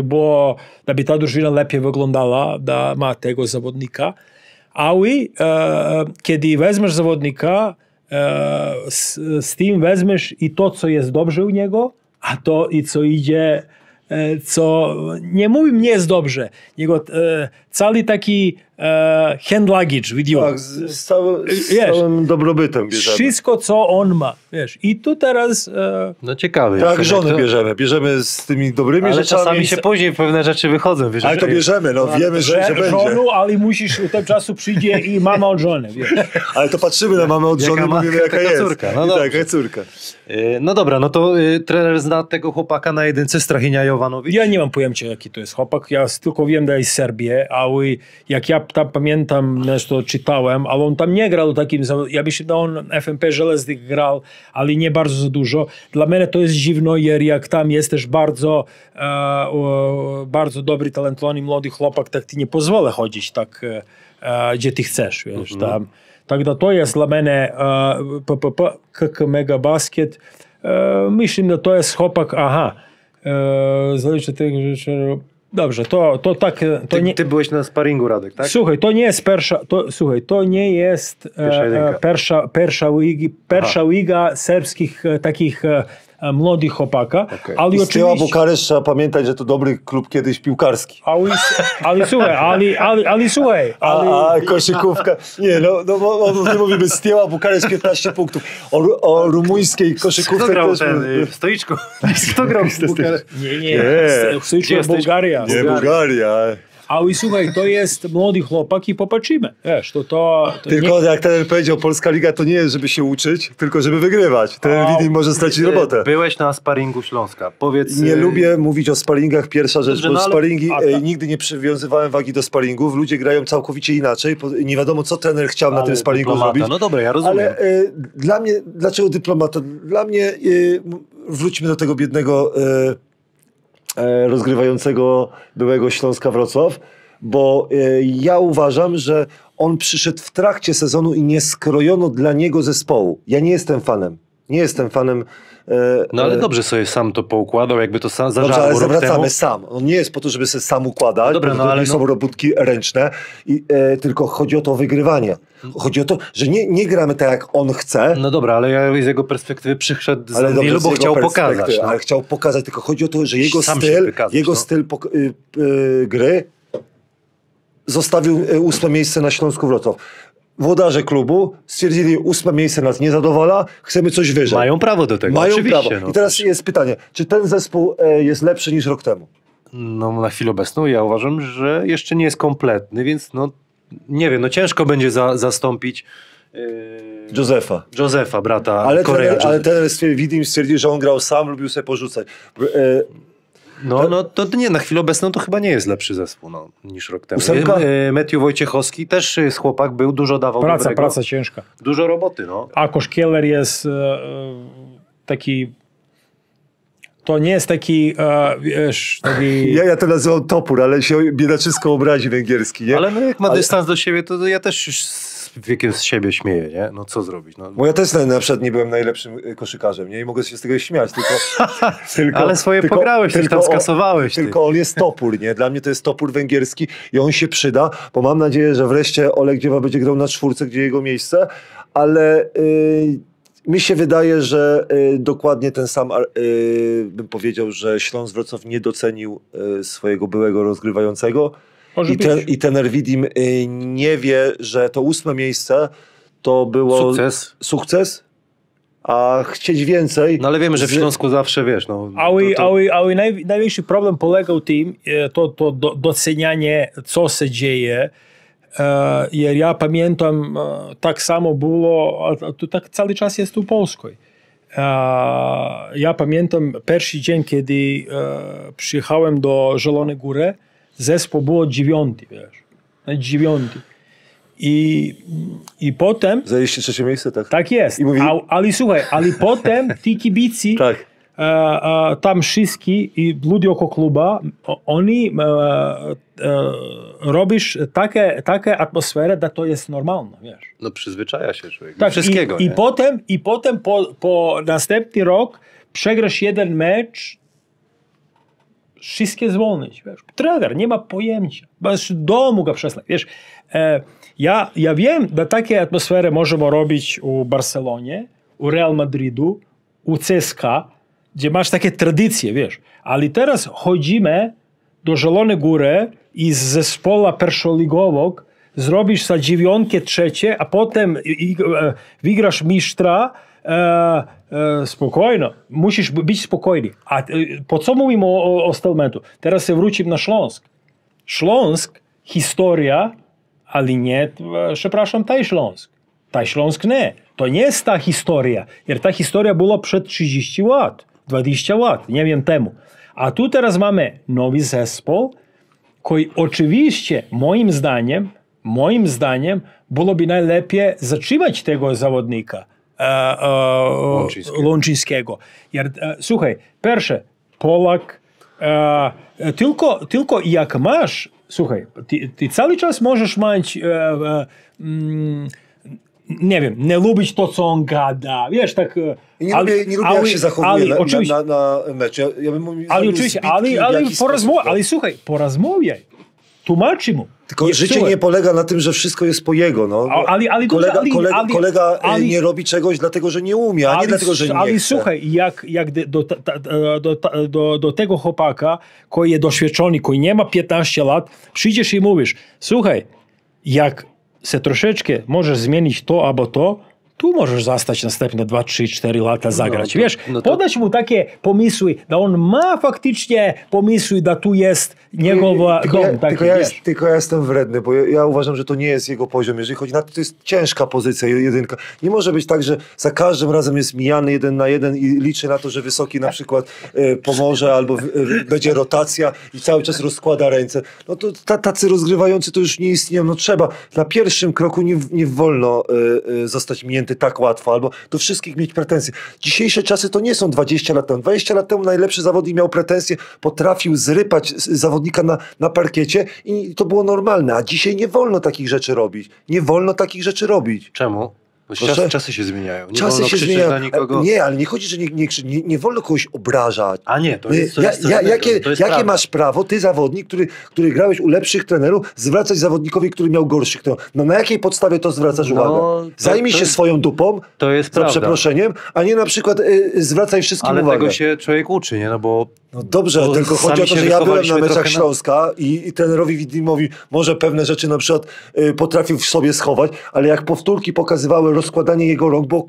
by ta drużyna lepiej wyglądała, da ma tego zawodnika. Ale kiedy wezmiesz zawodnika, z tym wezmiesz i to, co jest dobrze u niego, a to i co idzie, co nie mówię, nie jest dobrze. Jego cały taki hand luggage, video. Tak, z całym dobrobytem bierzemy. Wszystko, co on ma. Wiesz. I tu teraz... no ciekawe. Tak, żony bierzemy z tymi dobrymi ale rzeczami. Czasami się później pewne rzeczy wychodzą. Wiesz, ale to bierzemy, no wiemy, że będzie. Żonu, ale musisz u tym czasu przyjdzie i mama od żony. Wiesz. Ale to patrzymy na mamę od żony, mówimy jaka jest. Córka. Jaka córka. No dobra, no to trener zna tego chłopaka na jedynce Strahinia Jovanović. Ja nie mam pojęcia, jaki to jest chłopak. Ja tylko wiem, że jest z Serbii, ale jak ja tam pamiętam, to czytałem, ale on tam nie grał takim, ja myślę, że on FNP Żelaznych grał, ale nie bardzo dużo. Dla mnie to jest dziwno, jak tam jest też bardzo, bardzo dobry, talentowany młody chłopak, tak ty nie pozwolę chodzić tak, gdzie ty chcesz, wiesz, tam. Тогда to jest dla mnie PPP, jak mega basket. Myślę, że to jest chłopak, aha. Zależy od tego, że... Dobrze, to tak... To nie... Ty byłeś na sparingu, Radek, tak? Słuchaj, to nie jest pierwsza... Słuchaj, to nie jest pierwsza liga serbskich takich... młodych chłopaka, okay. Ale i z tyłu oczywiście... Bukaresz, trzeba pamiętać, że to dobry klub kiedyś piłkarski. Ale słuchaj, a koszykówka, nie no, nie mówimy z tyłu Bukaresz 15 punktów. O rumuńskiej koszykówce... Kto grał też, w stoiczku? Kto grał w Bukaresz? Nie, w stoiczku Bułgaria. Nie, Bułgaria. Ale słuchaj, to jest młody chłopak i popatrzymy. Wiesz, to tylko nie... jak trener powiedział, Polska Liga to nie jest, żeby się uczyć, tylko żeby wygrywać. Trener Winnicki może stracić robotę. Byłeś na sparingu Śląska. Powiedz... Nie lubię mówić o sparingach, pierwsza rzecz, bo sparingi, nigdy nie przywiązywałem wagi do sparingów. Ludzie grają całkowicie inaczej. Nie wiadomo, co trener chciał na tym sparingu zrobić. No dobra, ja rozumiem. Ale dla mnie, dlaczego dyplomata? Dla mnie, wróćmy do tego biednego... rozgrywającego byłego Śląska Wrocław, bo ja uważam, że on przyszedł w trakcie sezonu i nie skrojono dla niego zespołu. Ja nie jestem fanem. Nie jestem fanem... No ale dobrze sobie sam to poukładał, jakby to sam zażarło. Dobrze, ale zawracamy sam. On nie jest po to, żeby sobie sam układać. No dobra, no, ale są robótki ręczne, i, tylko chodzi o to wygrywanie. Chodzi o to, że nie gramy tak, jak on chce. No dobra, ale ja z jego perspektywy przyszedł z Anvilu, bo chciał pokazać. No. Ale chciał pokazać, tylko chodzi o to, że jego sam styl, wykazać, jego styl gry zostawił 8 miejsce na Śląsku Wrocław. Włodarze klubu stwierdzili, 8 miejsce nas nie zadowala, chcemy coś wyżej. Mają prawo do tego, mają oczywiście. Prawo. I teraz jest pytanie, czy ten zespół jest lepszy niż rok temu? No na chwilę obecną ja uważam, że jeszcze nie jest kompletny, więc no nie wiem, no ciężko będzie zastąpić Josefa, brata Korea. Ale ten stwierdził, że on grał sam, lubił sobie porzucać. No to nie, na chwilę obecną to chyba nie jest lepszy zespół niż rok temu. Matthew Wojciechowski też jest chłopak, był, dużo dawał. Praca ciężka. Dużo roboty, no. Akosz Keller jest taki... To nie jest taki... ja to nazywam topór, ale się biedaczysko obrazi węgierski, nie? Ale no, jak ma dystans do siebie, to ja też już wiekiem z siebie śmieję, nie? No co zrobić? No. Bo ja też na przykład nie byłem najlepszym koszykarzem, nie? I mogę się z tego śmiać, tylko ale swoje pograłeś, tam skasowałeś. Tylko on jest topór, nie? Dla mnie to jest topór węgierski i on się przyda, bo mam nadzieję, że wreszcie Olek Dziewa będzie grał na czwórce, gdzie jego miejsce, ale... mi się wydaje, że dokładnie ten sam, bym powiedział, że Śląsk Wrocław nie docenił swojego byłego rozgrywającego. I ten Erwidim nie wie, że to 8 miejsce to było sukces, a chcieć więcej. No ale wiemy, że w Śląsku zawsze wiesz. No, ale największy problem polegał tym, to docenianie, co się dzieje. Ja pamiętam, tak samo było, a to tak cały czas jest u Polski. Ja pamiętam pierwszy dzień, kiedy przyjechałem do Zielonej Góry, zespół było 9, wiesz, 9. I potem... Zajęliście 3. miejsce, tak? Tak jest, ale słuchaj, ale potem ci kibici... Tak. Tam wszyscy i ludzie oko kluba, oni robisz takie atmosferę, że to jest normalne, wiesz. No przyzwyczaja się człowiek tak, wszystkiego. I potem po następny rok przegrasz jeden mecz, wszystkie zwolnić, wiesz. Trener nie ma pojęcia, masz domu go przesłać, wiesz. Ja wiem, że takie atmosferę możemy robić u Barcelonie, u Real Madridu, u CSKA, gdzie masz takie tradycje, wiesz. Ale teraz chodzimy do Zielonej Góry i z zespołu pierwszoligowego zrobisz za 9 trzecie, a potem wygrasz mistrza. Spokojno. Musisz być spokojny. A po co mówimy o Stelmetu? Teraz się wrócimy na Śląsk. Śląsk, historia, ale nie, przepraszam, taj Śląsk. Taj Śląsk nie. To nie jest ta historia. Jer ta historia była przed 30 lat. 20 lat, nie wiem temu. A tu teraz mamy nowy zespół, który oczywiście, moim zdaniem, moim zdaniem byłoby najlepiej zatrzymać tego zawodnika Łączyńskiego. Jer, słuchaj, pierwsze, Polak, tylko jak masz, słuchaj, ty cały czas możesz mieć, nie wiem, nie lubić to, co on gada, wiesz, tak... Nie lubię, jak się zachowuje na meczu. Ja bym mówił, ale słuchaj, porozmawiaj, tłumaczy mu. Tylko życie nie polega na tym, że wszystko jest po jego. No. Kolega nie robi czegoś dlatego, że nie umie, a nie dlatego, że nie chce. Ale słuchaj, jak do tego chłopaka, który jest doświadczony, który nie ma 15 lat, przyjdziesz i mówisz, słuchaj, jak się troszeczkę możesz zmienić to albo to, tu możesz zostać następne 2, 3, 4 lata zagrać. No, wiesz, no to... podać mu takie pomysły, da on ma faktycznie pomysły, da tu jest niegowa dom. Tylko ja jestem wredny, bo ja uważam, że to nie jest jego poziom. Jeżeli chodzi na to, to jest ciężka pozycja, jedynka. Nie może być tak, że za każdym razem jest mijany 1 na 1 i liczy na to, że Wysoki na przykład pomoże albo będzie rotacja i cały czas rozkłada ręce. No to tacy rozgrywający to już nie istnieją. No trzeba, na pierwszym kroku nie wolno zostać mięty tak łatwo, albo do wszystkich mieć pretensje. Dzisiejsze czasy to nie są 20 lat temu. 20 lat temu najlepszy zawodnik miał pretensje, potrafił zrypać zawodnika na parkiecie i to było normalne, a dzisiaj nie wolno takich rzeczy robić. Nie wolno takich rzeczy robić. Czemu? Czasy się zmieniają. Nie wolno krzyczeć na nikogo. Nie, ale nie chodzi, że nie wolno kogoś obrażać. A nie, jakie masz prawo, ty zawodnik, który grałeś u lepszych trenerów, zwracać zawodnikowi, który miał gorszych trenerów? No na jakiej podstawie to zwracasz uwagę? Zajmij się swoją dupą, to jest za przeproszeniem, a nie na przykład zwracaj wszystkim uwagę. Ale tego się człowiek uczy, nie? No bo... No dobrze, tylko chodzi o to, że ja byłem na meczach Śląska i trenerowi Widimowi może pewne rzeczy na przykład potrafił w sobie schować, ale jak powtórki pokazywały rozkładanie jego rąk, bo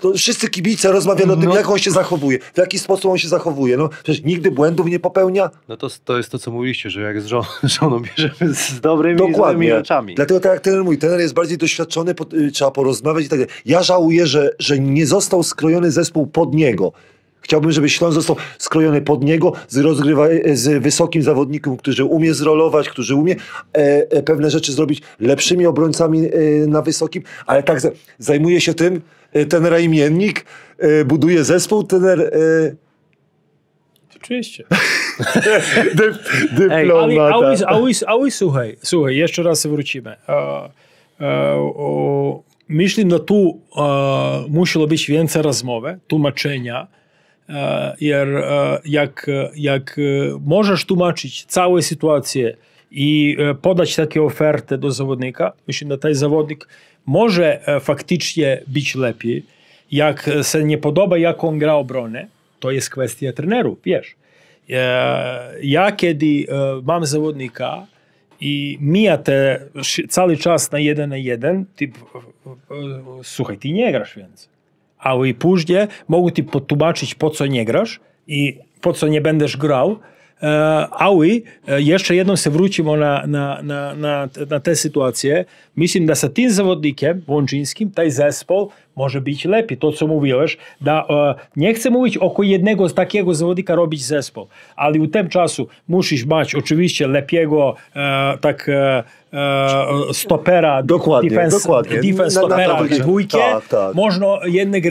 to wszyscy kibice rozmawiali o tym, jak on się zachowuje, w jaki sposób on się zachowuje. No przecież nigdy błędów nie popełnia. No to jest to, co mówiliście, że jak z żoną bierzemy z dobrymi i złymi rzeczami. Dlatego tak jak trener mówi, trener jest bardziej doświadczony, trzeba porozmawiać i tak dalej. Ja żałuję, że nie został skrojony zespół pod niego. Chciałbym, żeby Śląsk został skrojony pod niego, z wysokim zawodnikiem, który umie zrolować, który umie pewne rzeczy zrobić lepszymi obrońcami na wysokim, ale tak zajmuje się tym tenera imiennik, buduje zespół, trener... Oczywiście. Słuchaj, jeszcze raz wrócimy. Myślę, że tu musiało być więcej rozmowy, tłumaczenia, jer jak możesz tłumaczyć całą sytuację i podać takie oferty do zawodnika, myślę, że ten zawodnik może faktycznie być lepiej. Jak się nie podoba, jak on gra obronę, to jest kwestia trenerów, wiesz. Ja kiedy mam zawodnika i mija te cały czas na 1 na 1, słuchaj, ty nie grasz więcej. Ale później mogą ci potłumaczyć, po co nie grasz i po co nie będziesz grał. Ale jeszcze jedną się wrócimy na tę sytuację. Myślę, że z tym zawodnikiem Łączyńskim ten zespół może być lepiej. To, co mówiłeś, nie chcę mówić, około jednego z takiego zawodnika robić zespół, ale u tym czasu musisz mieć oczywiście lepiego stopera, defense stopera w dwójkę, można jednego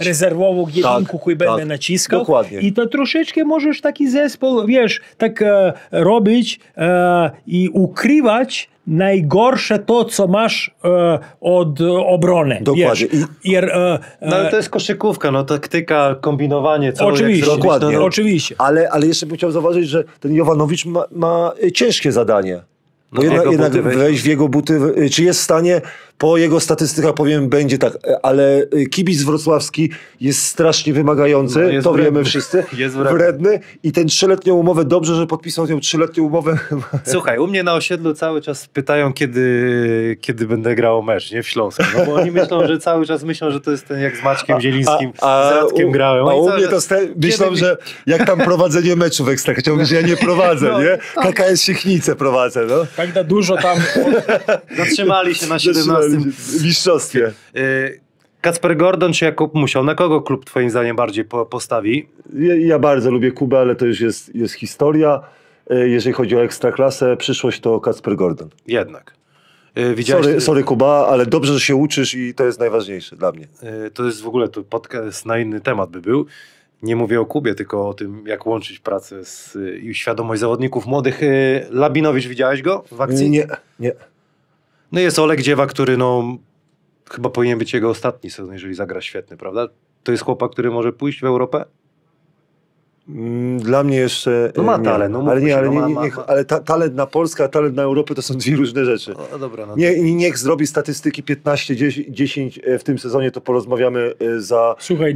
rezerwową jedynku, który będę naciskał. Dokładnie. I to troszeczkę możesz taki zespół, wiesz, tak robić i ukrywać najgorsze to, co masz od obrony. Dokładnie. No ale to jest koszykówka, no taktyka, kombinowanie, co oczywiście, dokładnie. No, oczywiście. Ale jeszcze bym chciał zauważyć, że ten Jovanowicz ma ciężkie zadanie. Bo jednak wejść w jego buty, czy jest w stanie, po jego statystykach powiem, będzie tak, ale kibic wrocławski jest strasznie wymagający, no, jest to wredny. Wiemy wszyscy, jest wredny i ten 3-letnią umowę, dobrze, że podpisał tę 3-letnią umowę. Słuchaj, u mnie na osiedlu cały czas pytają, kiedy będę grał mecz, nie, w Śląsku, no bo oni myślą, że cały czas myślą, że to jest ten jak z Maćkiem Zielińskim, z Radkiem grałem. A u mnie to myślą, że jak tam prowadzenie meczów ekstra, chciałbym, że ja nie prowadzę, no, nie? KKS Siechnice prowadzę, no. Tak dużo tam zatrzymali się na 17. mistrzostwie. Kacper Gordon czy Jakub Musiał? Na kogo klub twoim zdaniem bardziej postawi? Ja bardzo lubię Kubę, ale to już jest historia. jeżeli chodzi o ekstraklasę, przyszłość to Kacper Gordon. Jednak. Sorry Kuba, ale dobrze, że się uczysz i to jest najważniejsze dla mnie. To jest w ogóle to podcast na inny temat by był. Nie mówię o Kubie, tylko o tym, jak łączyć pracę i świadomość zawodników młodych. Labinowicz, widziałeś go w akcji? Nie, nie. No jest Olek Dziewa, który no chyba powinien być jego ostatni sezon, jeżeli zagra świetny, prawda? To jest chłopak, który może pójść w Europę? Dla mnie jeszcze... No ma talent. Ale talent na Polskę, a talent na Europę to są dwie różne rzeczy. No, dobra, no. Niech zrobi statystyki 15-10 w tym sezonie, to porozmawiamy za... Słuchaj,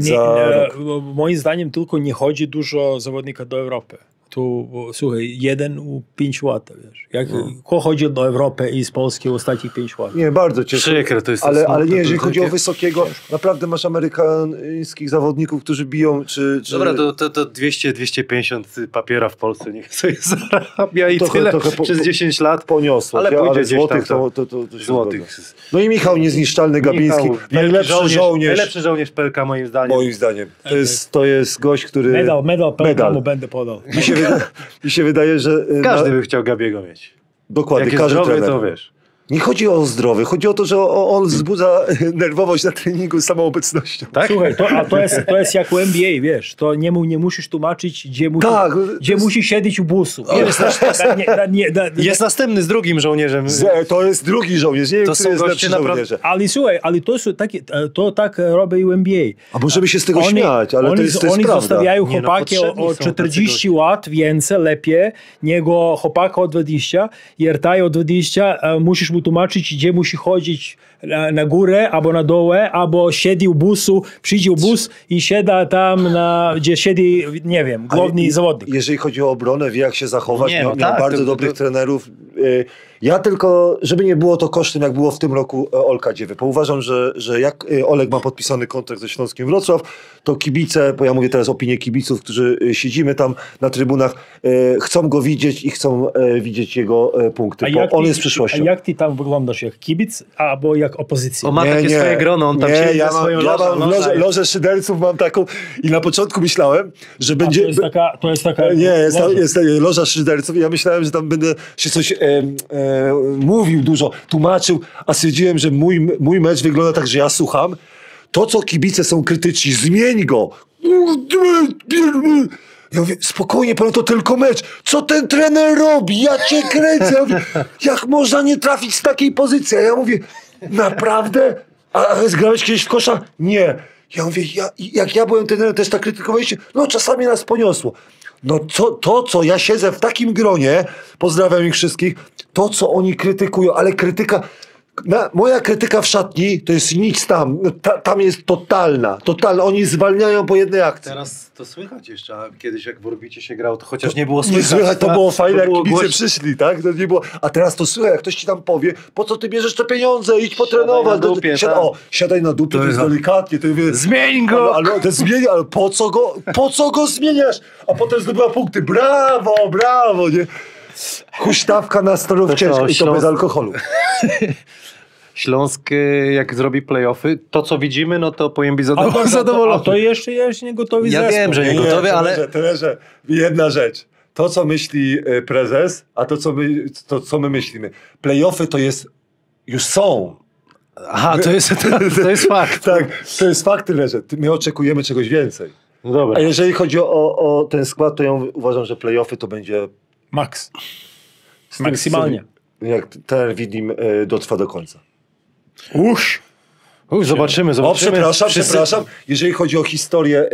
moim zdaniem tylko nie chodzi dużo zawodnika do Europy. Tu, słuchaj, 1 u 5 lat, wiesz. Kto chodził do Europy i z Polski w ostatnich 5 lat? Nie, bardzo ciężko. Ale nie, jeżeli chodzi o wysokiego, naprawdę masz amerykańskich zawodników, którzy biją, czy... Dobra, to 200-250 papiera w Polsce niech sobie zarabia i trochę, tyle trochę przez 10 lat poniosło. Ale pójdzie złotych tam, to złotych. No i Michał Niezniszczalny Gabiński. Najlepszy żołnierz PLK moim zdaniem. Moim zdaniem. To jest gość, który... Medal PLK mu będę podał. Mi się wydaje, że... Każdy by chciał Gabiego mieć. Dokładnie, jak każdy zdrowy, to wiesz. Nie chodzi o zdrowy, chodzi o to, że on wzbudza nerwowość na treningu z samoobecnością. Tak? Słuchaj, to jest jak u NBA, wiesz, to nie musisz tłumaczyć, gdzie musi siedzieć u busu. Jest następny z drugim żołnierzem. To jest drugi żołnierz, nie wiem, który jest lepszy żołnierze. Ale słuchaj, ale to tak robi u NBA. A możemy się z tego śmiać, ale to jest prawda. Oni zostawiają chłopaki o 40 lat więcej, lepiej, niego chłopaka o 20, jertają o 20, musisz mu tłumaczyć, gdzie musi chodzić na górę, albo na dołę, albo siedzi u busu, przyjdzie u bus i siada tam, gdzie siedzi, nie wiem, główny zawodnik. Jeżeli chodzi o obronę, wie jak się zachować, miał bardzo dobrych trenerów. Ja tylko, żeby nie było to kosztem, jak było w tym roku Olka Dziewy, bo uważam, że jak Olek ma podpisany kontrakt ze Śląskiem Wrocław, to kibice, bo ja mówię teraz opinię kibiców, którzy siedzimy tam na trybunach, chcą go widzieć i chcą widzieć jego punkty, on jest przyszłością. A jak ty tam wyglądasz, jak kibic albo jak opozycja? On ma takie swoje grono, on tam siedzi ze swoją lożą. Lożę szyderców mam taką i na początku myślałem, że będzie... To jest loża szyderców i ja myślałem, że tam będę się coś... mówił dużo, tłumaczył, a stwierdziłem, że mój mecz wygląda tak, że ja słucham. To, co kibice są krytyczni, zmień go! Ja mówię, spokojnie, pan, to tylko mecz. Co ten trener robi? Ja cię kręcę. Ja mówię, jak można nie trafić z takiej pozycji? A ja mówię, naprawdę? A zgrałeś kiedyś w kosza? Nie. Ja mówię, jak ja byłem trenerem, też tak krytykowaliście. No, czasami nas poniosło. No co ja siedzę w takim gronie, pozdrawiam ich wszystkich, to co oni krytykują, ale krytyka, moja krytyka w szatni to jest nic tam, tam jest totalna, oni zwalniają po jednej akcji. Teraz to słychać jeszcze, a kiedyś jak w Orbicie się grało, to chociaż nie było słychać. Nie słychać, to było fajne, jak kibice przyszli, tak? To nie było, a teraz to słychać, jak ktoś ci tam powie, po co ty bierzesz te pieniądze, idź potrenować. Siadaj na dupie, to jest delikatnie. Zmień go! Ale po co go zmieniasz? A potem zdobyła punkty, brawo, nie? Huśtawka na sterów ciężko i to bez alkoholu. Śląsk jak zrobi play-offy, to co widzimy, no to powinien być zadowolony. A to jeszcze jest niegotowy zespół. Ja wiem, że niegotowy, ale... Trenerze, jedna rzecz. To co myśli prezes, a to co my myślimy. Play-offy to jest... Już są. Aha, to jest fakt. Tak, to jest fakt, trenerze. My oczekujemy czegoś więcej. No dobra. A jeżeli chodzi o ten skład, to ja uważam, że play-offy to będzie... Maksymalnie. Jak ten widzimy dotrwa do końca. Zobaczymy. Przepraszam. Jeżeli chodzi o historię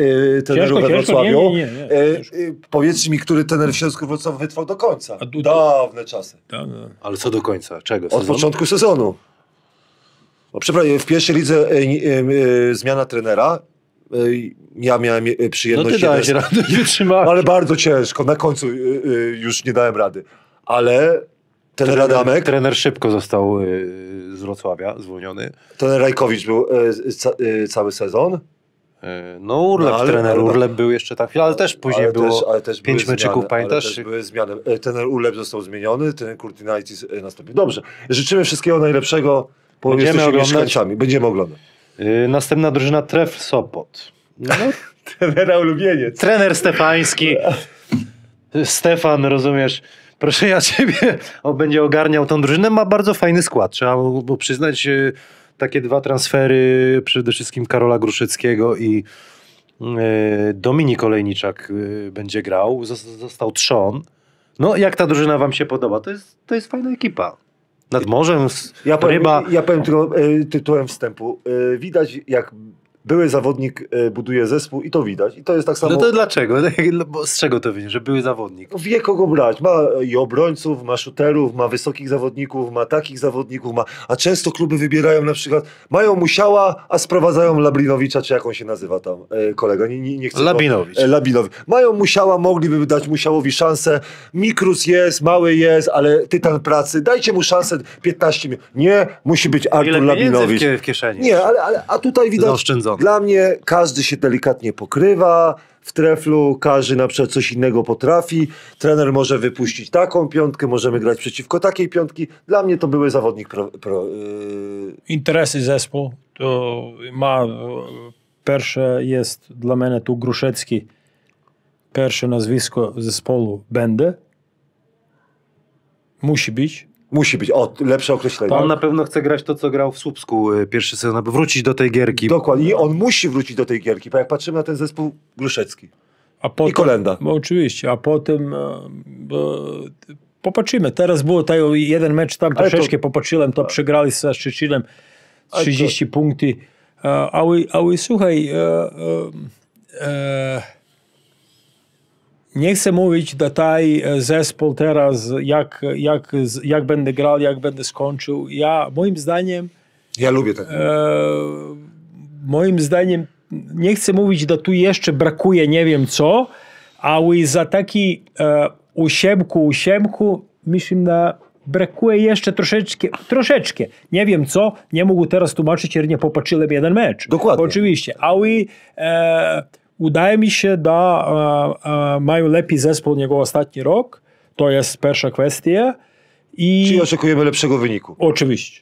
trenerów we Wrocławiu, powiedz mi, który trener w Śląsku Wrocław wytrwał do końca. Dawne czasy. Ale co do końca? Czego? Od początku sezonu. Przepraszam, w pierwszej lidze zmiana trenera. Ja miałem przyjemność... No ty dałeś radę, wytrzymałeś. Ale bardzo ciężko, na końcu już nie dałem rady. Ale trener Adamek... Trener szybko został z Wrocławia zwolniony. Trener Rajkowicz był cały sezon. No trener Urlep był jeszcze tak chwilę, ale też później było 5 meczyków, pamiętasz? Ale też były zmiany. Trener Urlep został zmieniony, trener Kurtinaitis nastąpił. Dobrze, życzymy wszystkiego najlepszego, bo jesteśmy mieszkańcami. Będziemy oglądać. Następna drużyna Trefl Sopot. No. Trenera ulubieniec. Trener Stefański. Stefan, rozumiesz, proszę ja ciebie, on będzie ogarniał tą drużynę, ma bardzo fajny skład, trzeba mu przyznać, takie dwa transfery, przede wszystkim Karola Gruszeckiego i Dominik Olejniczak będzie grał, został trzon. No jak ta drużyna wam się podoba? To jest fajna ekipa. Nad morzem, ryba. Ja powiem tylko tytułem wstępu. Widać, jak były zawodnik buduje zespół i to widać. I to jest tak samo... No to dlaczego? Z czego to wynika, że były zawodnik? Wie kogo brać. Ma i obrońców, ma shooterów, ma wysokich zawodników, ma takich zawodników, ma... A często kluby wybierają na przykład... Mają Musiała, a sprowadzają Labrinowicza, czy jak on się nazywa tam, kolega. Nie chcę Labinowicz. Go, Labinowicz. Mają Musiała, mogliby dać Musiałowi szansę. Mikrus jest, mały jest, ale tytan pracy. Dajcie mu szansę 15 minut. Nie, musi być Artur Labinowicz. W kieszeni. Nie, a tutaj widać... Zaoszczędzony. Dla mnie każdy się delikatnie pokrywa w treflu, każdy na przykład coś innego potrafi, trener może wypuścić taką piątkę, możemy grać przeciwko takiej piątki. Dla mnie to były zawodnik Interesy zespół to ma, pierwsze jest dla mnie tu Gruszecki, pierwsze nazwisko zespołu będę, musi być. Musi być, o, lepsze określenie. On na pewno chce grać to, co grał w Słupsku pierwszy sezon, aby wrócić do tej gierki. Dokładnie, i on musi wrócić do tej gierki, bo jak patrzymy na ten zespół Gruszecki i Kolenda. Bo oczywiście, a potem popatrzymy, teraz było jeden mecz tam troszeczkę popatrzyłem, to przegrali z Szczecinem 30 punktów, ale słuchaj, nie chcę mówić, że taj zespół teraz, jak będę grał, jak będę skończył. Moim zdaniem... Ja lubię tak. Moim zdaniem, nie chcę mówić, że tu jeszcze brakuje nie wiem co, ale za taki usiemku, myślę, że brakuje jeszcze troszeczkę. Nie wiem co, nie mogę teraz tłumaczyć, że nie popatrzyłem jeden mecz. Dokładnie. Oczywiście, ale... Udaje mi się, że mają lepiej zespół niż ostatni rok. To jest pierwsza kwestia. Czyli oczekujemy lepszego wyniku. Oczywiście.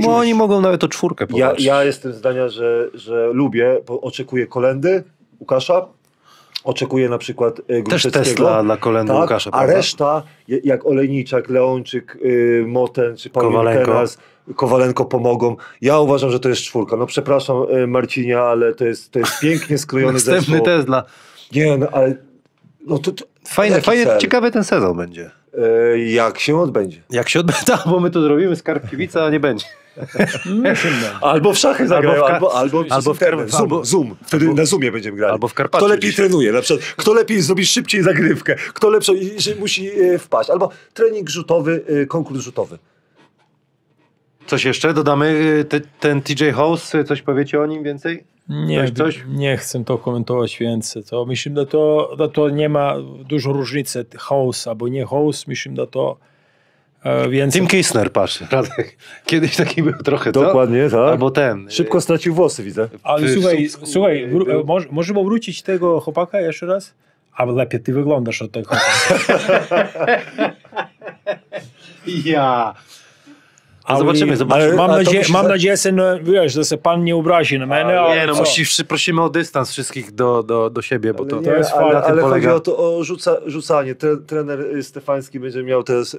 No, oni mogą nawet o czwórkę popatrzeć. Ja jestem zdania, że lubię, bo oczekuję Kolendy, Łukasza. Oczekuję na przykład Gruszewskiego. Też Tesla dla Kolendy, tak, Łukasza. Prawda? A reszta, jak Olejniczak, Leonczyk, Moten czy Kowalenko pomogą. Ja uważam, że to jest czwórka. No przepraszam Marcinia, ale to jest pięknie skrojony zespół. Następny Tesla. Nie, no ale... No to fajny, ciekawy ten sezon będzie. Jak się odbędzie? Jak się odbędzie, bo my to zrobimy z Karpiewica, a nie będzie. Albo w szachy zagrają, albo w Zoom. Wtedy na Zoomie będziemy grali. Albo w Karpacie. Kto lepiej trenuje, na przykład, kto lepiej zrobi szybciej zagrywkę, kto lepszy musi wpaść. Albo trening rzutowy, konkurs rzutowy. Coś jeszcze dodamy? Ten TJ House, coś powiecie o nim więcej? Nie chcę to komentować więcej. To myślę, że to nie ma dużo różnicy House albo nie House. Myślę, że to więcej... Tim Kistner, patrz, Radek. Kiedyś taki był trochę, dokładnie, tak. Albo ten. Szybko stracił włosy, widzę. Ale słuchaj, możemy wrócić tego chłopaka jeszcze raz? Ale lepiej ty wyglądasz od tego chłopaka. Ja... Zobaczymy. Mam nadzieję, że się pan nie obrazi na mnie. Nie, no prosimy o dystans wszystkich do siebie, bo to jest fajne. Ale chodzi o rzucanie. Trener Stefański będzie miał teraz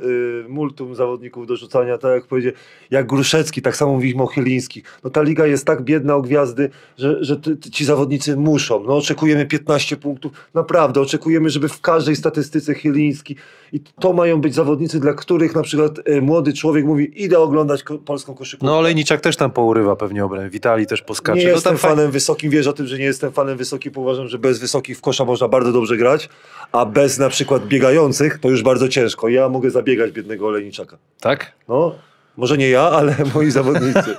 multum zawodników do rzucania, tak jak powiedział, jak Gruszecki, tak samo mówiliśmy o Chylińskich. No ta liga jest tak biedna o gwiazdy, że ci zawodnicy muszą. No oczekujemy 15 punktów. Naprawdę, oczekujemy, żeby w każdej statystyce Chyliński. I to mają być zawodnicy, dla których na przykład młody człowiek mówi, idę oglądać polską koszykówkę. No Olejniczak też tam pourywa pewnie obrę. Witali też poskacze. Nie jestem fanem wysokim, wiesz o tym, że nie jestem fanem wysokim, bo uważam, że bez wysokich w kosza można bardzo dobrze grać, a bez na przykład biegających to już bardzo ciężko. Ja mogę zabiegać biednego Olejniczaka. Tak? No, może nie ja, ale moi zawodnicy.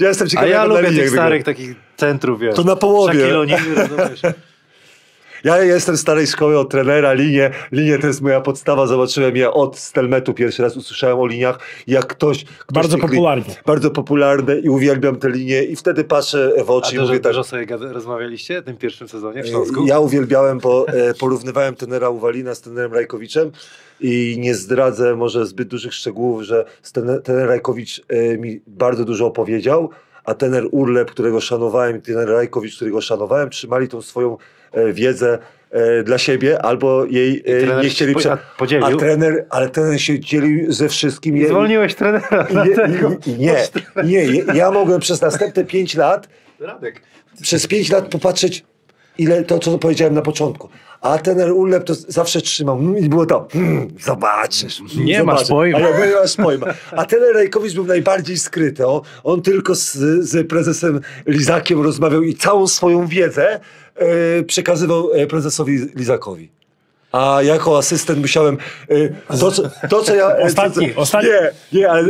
Ja jestem ciekawy, ja lubię tych starych takich centrów, wiesz. To na połowie. Szakiloniny, rozumiesz. Ja jestem starej szkoły od trenera, linie to jest moja podstawa, zobaczyłem je od Stelmetu, pierwszy raz usłyszałem o liniach, jak ktoś bardzo popularne i uwielbiam te linie i wtedy patrzę w oczy i mówię tak. Dużo sobie rozmawialiście w tym pierwszym sezonie w Śląsku? Ja uwielbiałem, bo porównywałem trenera Uvalina z trenerem Rajkowiczem i nie zdradzę może zbyt dużych szczegółów, że trener Rajkowicz mi bardzo dużo opowiedział, a trener Urlep, którego szanowałem, i trener Rajkowicz, którego szanowałem, trzymali tą swoją wiedzę dla siebie, albo jej nie chcieli... Ale trener się dzielił ze wszystkim. Zwolniłeś trenera. Ja mogłem przez następne 5 lat popatrzeć, ile to, co powiedziałem na początku. A ten Ulep to zawsze trzymał. I było to, zobaczysz. Nie masz pojma. A ten Rajkowicz był najbardziej skryty. On tylko z prezesem Lizakiem rozmawiał i całą swoją wiedzę przekazywał prezesowi Lizakowi. A jako asystent musiałem... Ale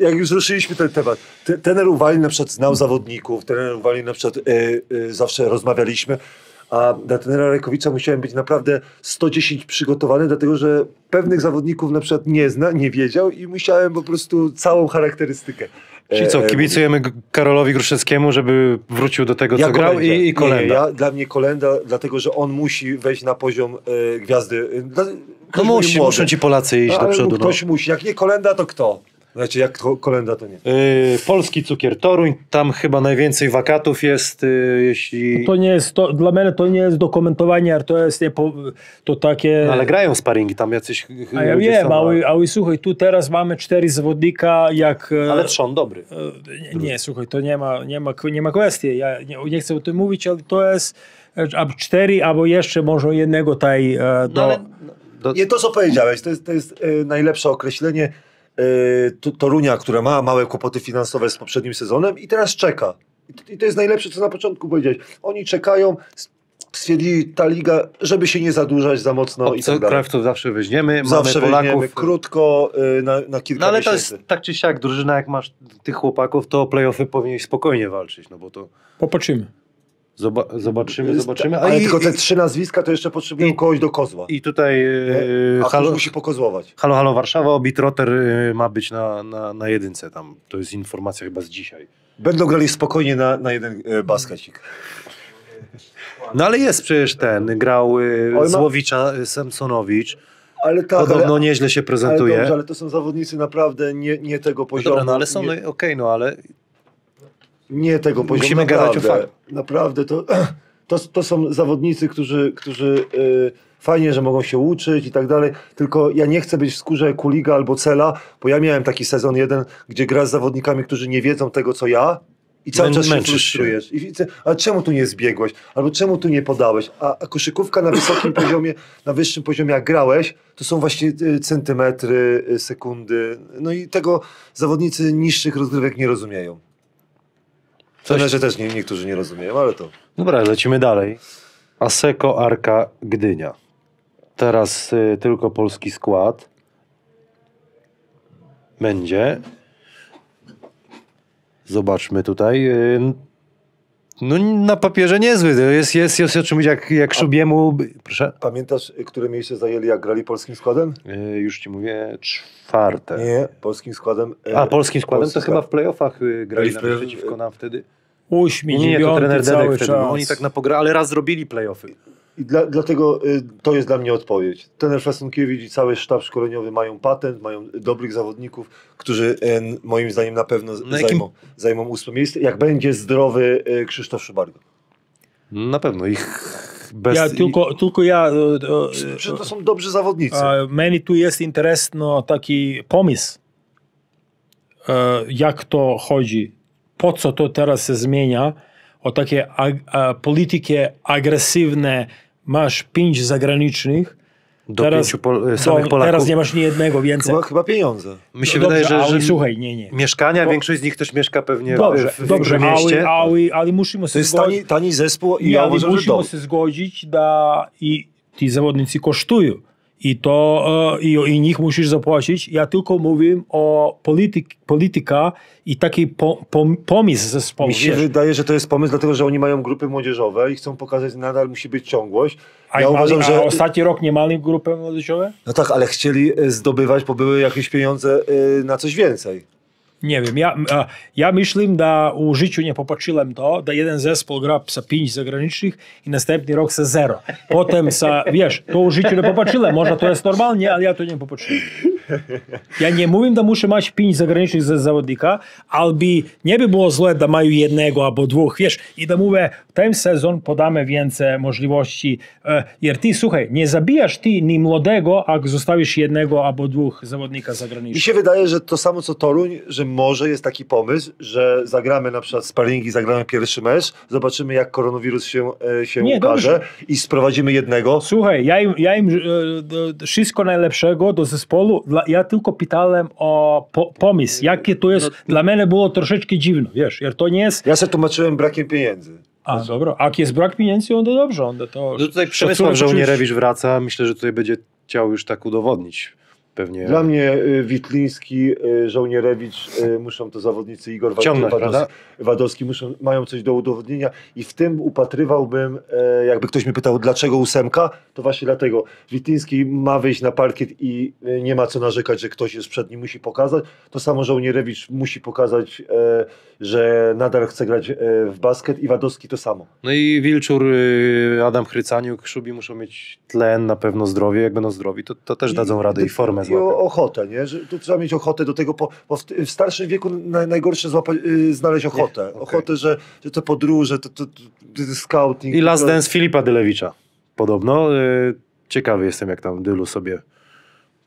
jak już ruszyliśmy ten temat. Trener Uvalin na przykład znał zawodników. Trener Uvalin na przykład zawsze rozmawialiśmy. A dla trenera Rajkowicza musiałem być naprawdę 110% przygotowany, dlatego że pewnych zawodników na przykład nie zna, nie wiedział i musiałem po prostu całą charakterystykę. Czyli co, kibicujemy Karolowi Gruszewskiemu, żeby wrócił do tego, co grał, i Kolenda. Dla mnie Kolenda, dlatego że on musi wejść na poziom gwiazdy. Muszą ci Polacy iść do przodu. Ktoś musi. Jak nie Kolenda, to kto? Znaczy, jak Kolenda, to nie. Polski cukier Toruń, tam chyba najwięcej wakatów jest, jeśli... Dla mnie to nie jest do komentowania, to jest to takie... No, ale grają sparingi tam jacyś... A ja wiem, ale słuchaj, tu teraz mamy 4 zawodnika jak... Ale trzon dobry. Nie, słuchaj, to nie ma kwestii, ja nie chcę o tym mówić, ale to jest 4, albo jeszcze może jednego tutaj... Nie, to co powiedziałeś, to jest najlepsze określenie Torunia, która ma małe kłopoty finansowe z poprzednim sezonem i teraz czeka. I to jest najlepsze, co na początku powiedziałeś. Oni czekają, stwierdzili ta liga, żeby się nie zadłużać za mocno i tak dalej. Krew to zawsze weźmiemy. Zawsze mamy Polaków. Weźmiemy krótko, na kilka miesięcy. Ale to jest tak czy siak drużyna, jak masz tych chłopaków, to o play-offy powinieneś spokojnie walczyć, no bo to... Popatrzymy. Zobaczymy. Ale tylko te 3 nazwiska to jeszcze potrzebują kogoś do kozła. I tutaj ktoś musi pokozłować. Halo, Warszawa, Obitrotter ma być na jedynce tam. To jest informacja chyba z dzisiaj. Będą grali spokojnie na jeden baskacik. No ale jest przecież ten. Grał Złowicza Samsonowicz. Ale tak, podobno nieźle się prezentuje. Ale, dobrze, ale to są zawodnicy naprawdę nie tego poziomu. No dobra, no ale są, okej, ale... Nie tego poziomu. Musimy gadać o faktach. Naprawdę, to są zawodnicy, którzy fajnie, że mogą się uczyć i tak dalej, tylko ja nie chcę być w skórze Kuliga albo Cela, bo ja miałem taki sezon jeden, gdzie gra z zawodnikami, którzy nie wiedzą tego, co ja, i cały czas się frustrujesz. A czemu tu nie zbiegłeś? Albo czemu tu nie podałeś? A koszykówka na wysokim poziomie, na wyższym poziomie, jak grałeś, to są właśnie centymetry, sekundy. No i tego zawodnicy niższych rozgrywek nie rozumieją. Trenerzy też niektórzy nie rozumieją, ale to... Dobra, lecimy dalej. Asseco Arka Gdynia. Teraz tylko polski skład. Będzie. Zobaczmy tutaj. No na papierze niezły. Jest o czymś jak Szubiemu... Proszę? Pamiętasz, które miejsce zajęli, jak grali polskim składem? Już ci mówię, 4. Nie, polskim składem... polskim składem chyba w play-offach grali przeciwko nam wtedy. 8, 9, to trener Dedek wtedy. Oni tak ale raz zrobili play-offy. I dlatego to jest dla mnie odpowiedź. Trener Frasunkiewicz i cały sztab szkoleniowy mają patent, mają dobrych zawodników, którzy moim zdaniem na pewno zajmą 8. miejsce, jak będzie zdrowy Krzysztof Szubargo. Na pewno ich bez... To są dobrzy zawodnicy. Mnie tu jest interesny taki pomysł, jak to chodzi, po co to teraz się zmienia, o takie polityki agresywne, masz 5 zagranicznych, teraz nie masz ni jednego więcej. Chyba pieniądze. Mi się wydaje, że słuchaj, mieszkania, większość z nich też mieszka pewnie w dużym mieście. Ale musimy się zgodzić. To jest tani zespół i ja uważam, że musimy się zgodzić, da i ci zawodnicy kosztują. I to i nich musisz zapłacić. Ja tylko mówię o polityka i taki pomysł zespołu. Mi się wydaje, że to jest pomysł, dlatego że oni mają grupy młodzieżowe i chcą pokazać, że nadal musi być ciągłość. Ja uważam, że ostatni rok nie mali grupy młodzieżowe? No tak, ale chcieli zdobywać, bo były jakieś pieniądze na coś więcej. Nie wiem, ja myślę, że w życiu nie popatrzyłem to, że jeden zespół gra za 5 zagranicznych i następny rok za 0. Potem, to w życiu nie popatrzyłem, może to jest normalnie, ale ja to nie popatrzyłem. Ja nie mówię, da muszę mieć 5 zagranicznych zawodnika, albi nie by było złe, da mają jednego albo dwóch, wiesz, i da mówię, ten sezon podamy więcej możliwości, jer ty, słuchaj, nie zabijasz ty ni młodego, jak zostawisz jednego albo dwóch zawodnika zagranicznych. Mi się wydaje, że to samo co Toruń, że może jest taki pomysł, że zagramy na przykład sparingi, zagramy pierwszy mecz, zobaczymy jak koronawirus się nie, ukaże dobrze. I sprowadzimy jednego. Słuchaj, ja im wszystko najlepszego do zespołu, ja tylko pytałem o pomysł, jakie to jest, dla mnie było troszeczkę dziwne, wiesz, jer to nie jest... Ja się tłumaczyłem brakiem pieniędzy. A dobra, a jak jest brak pieniędzy, on to dobrze, on to... No tutaj Przemysław Żołnierewicz wraca, myślę, że tutaj będzie chciał już tak udowodnić. Pewnie. Dla mnie Witliński, Żołnierewicz, muszą to zawodnicy Igor Wadowski, mają coś do udowodnienia i w tym upatrywałbym, jakby ktoś mnie pytał dlaczego ósemka, to właśnie dlatego. Witliński ma wyjść na parkiet i nie ma co narzekać, że ktoś jest przed nim, musi pokazać. To samo Żołnierewicz musi pokazać, że nadal chce grać w basket i Wadowski to samo. No i Wilczur, Adam Chrycaniuk, Szubi muszą mieć tlen, na pewno zdrowie, jak będą zdrowi, to też dadzą radę i formę. I ochotę, nie? Że tu trzeba mieć ochotę do tego, bo w starszym wieku najgorsze znaleźć ochotę. Okay. Ochotę, że te podróże, to scouting. I Last Dance Filipa Dylewicza podobno. Ciekawy jestem, jak tam Dylu sobie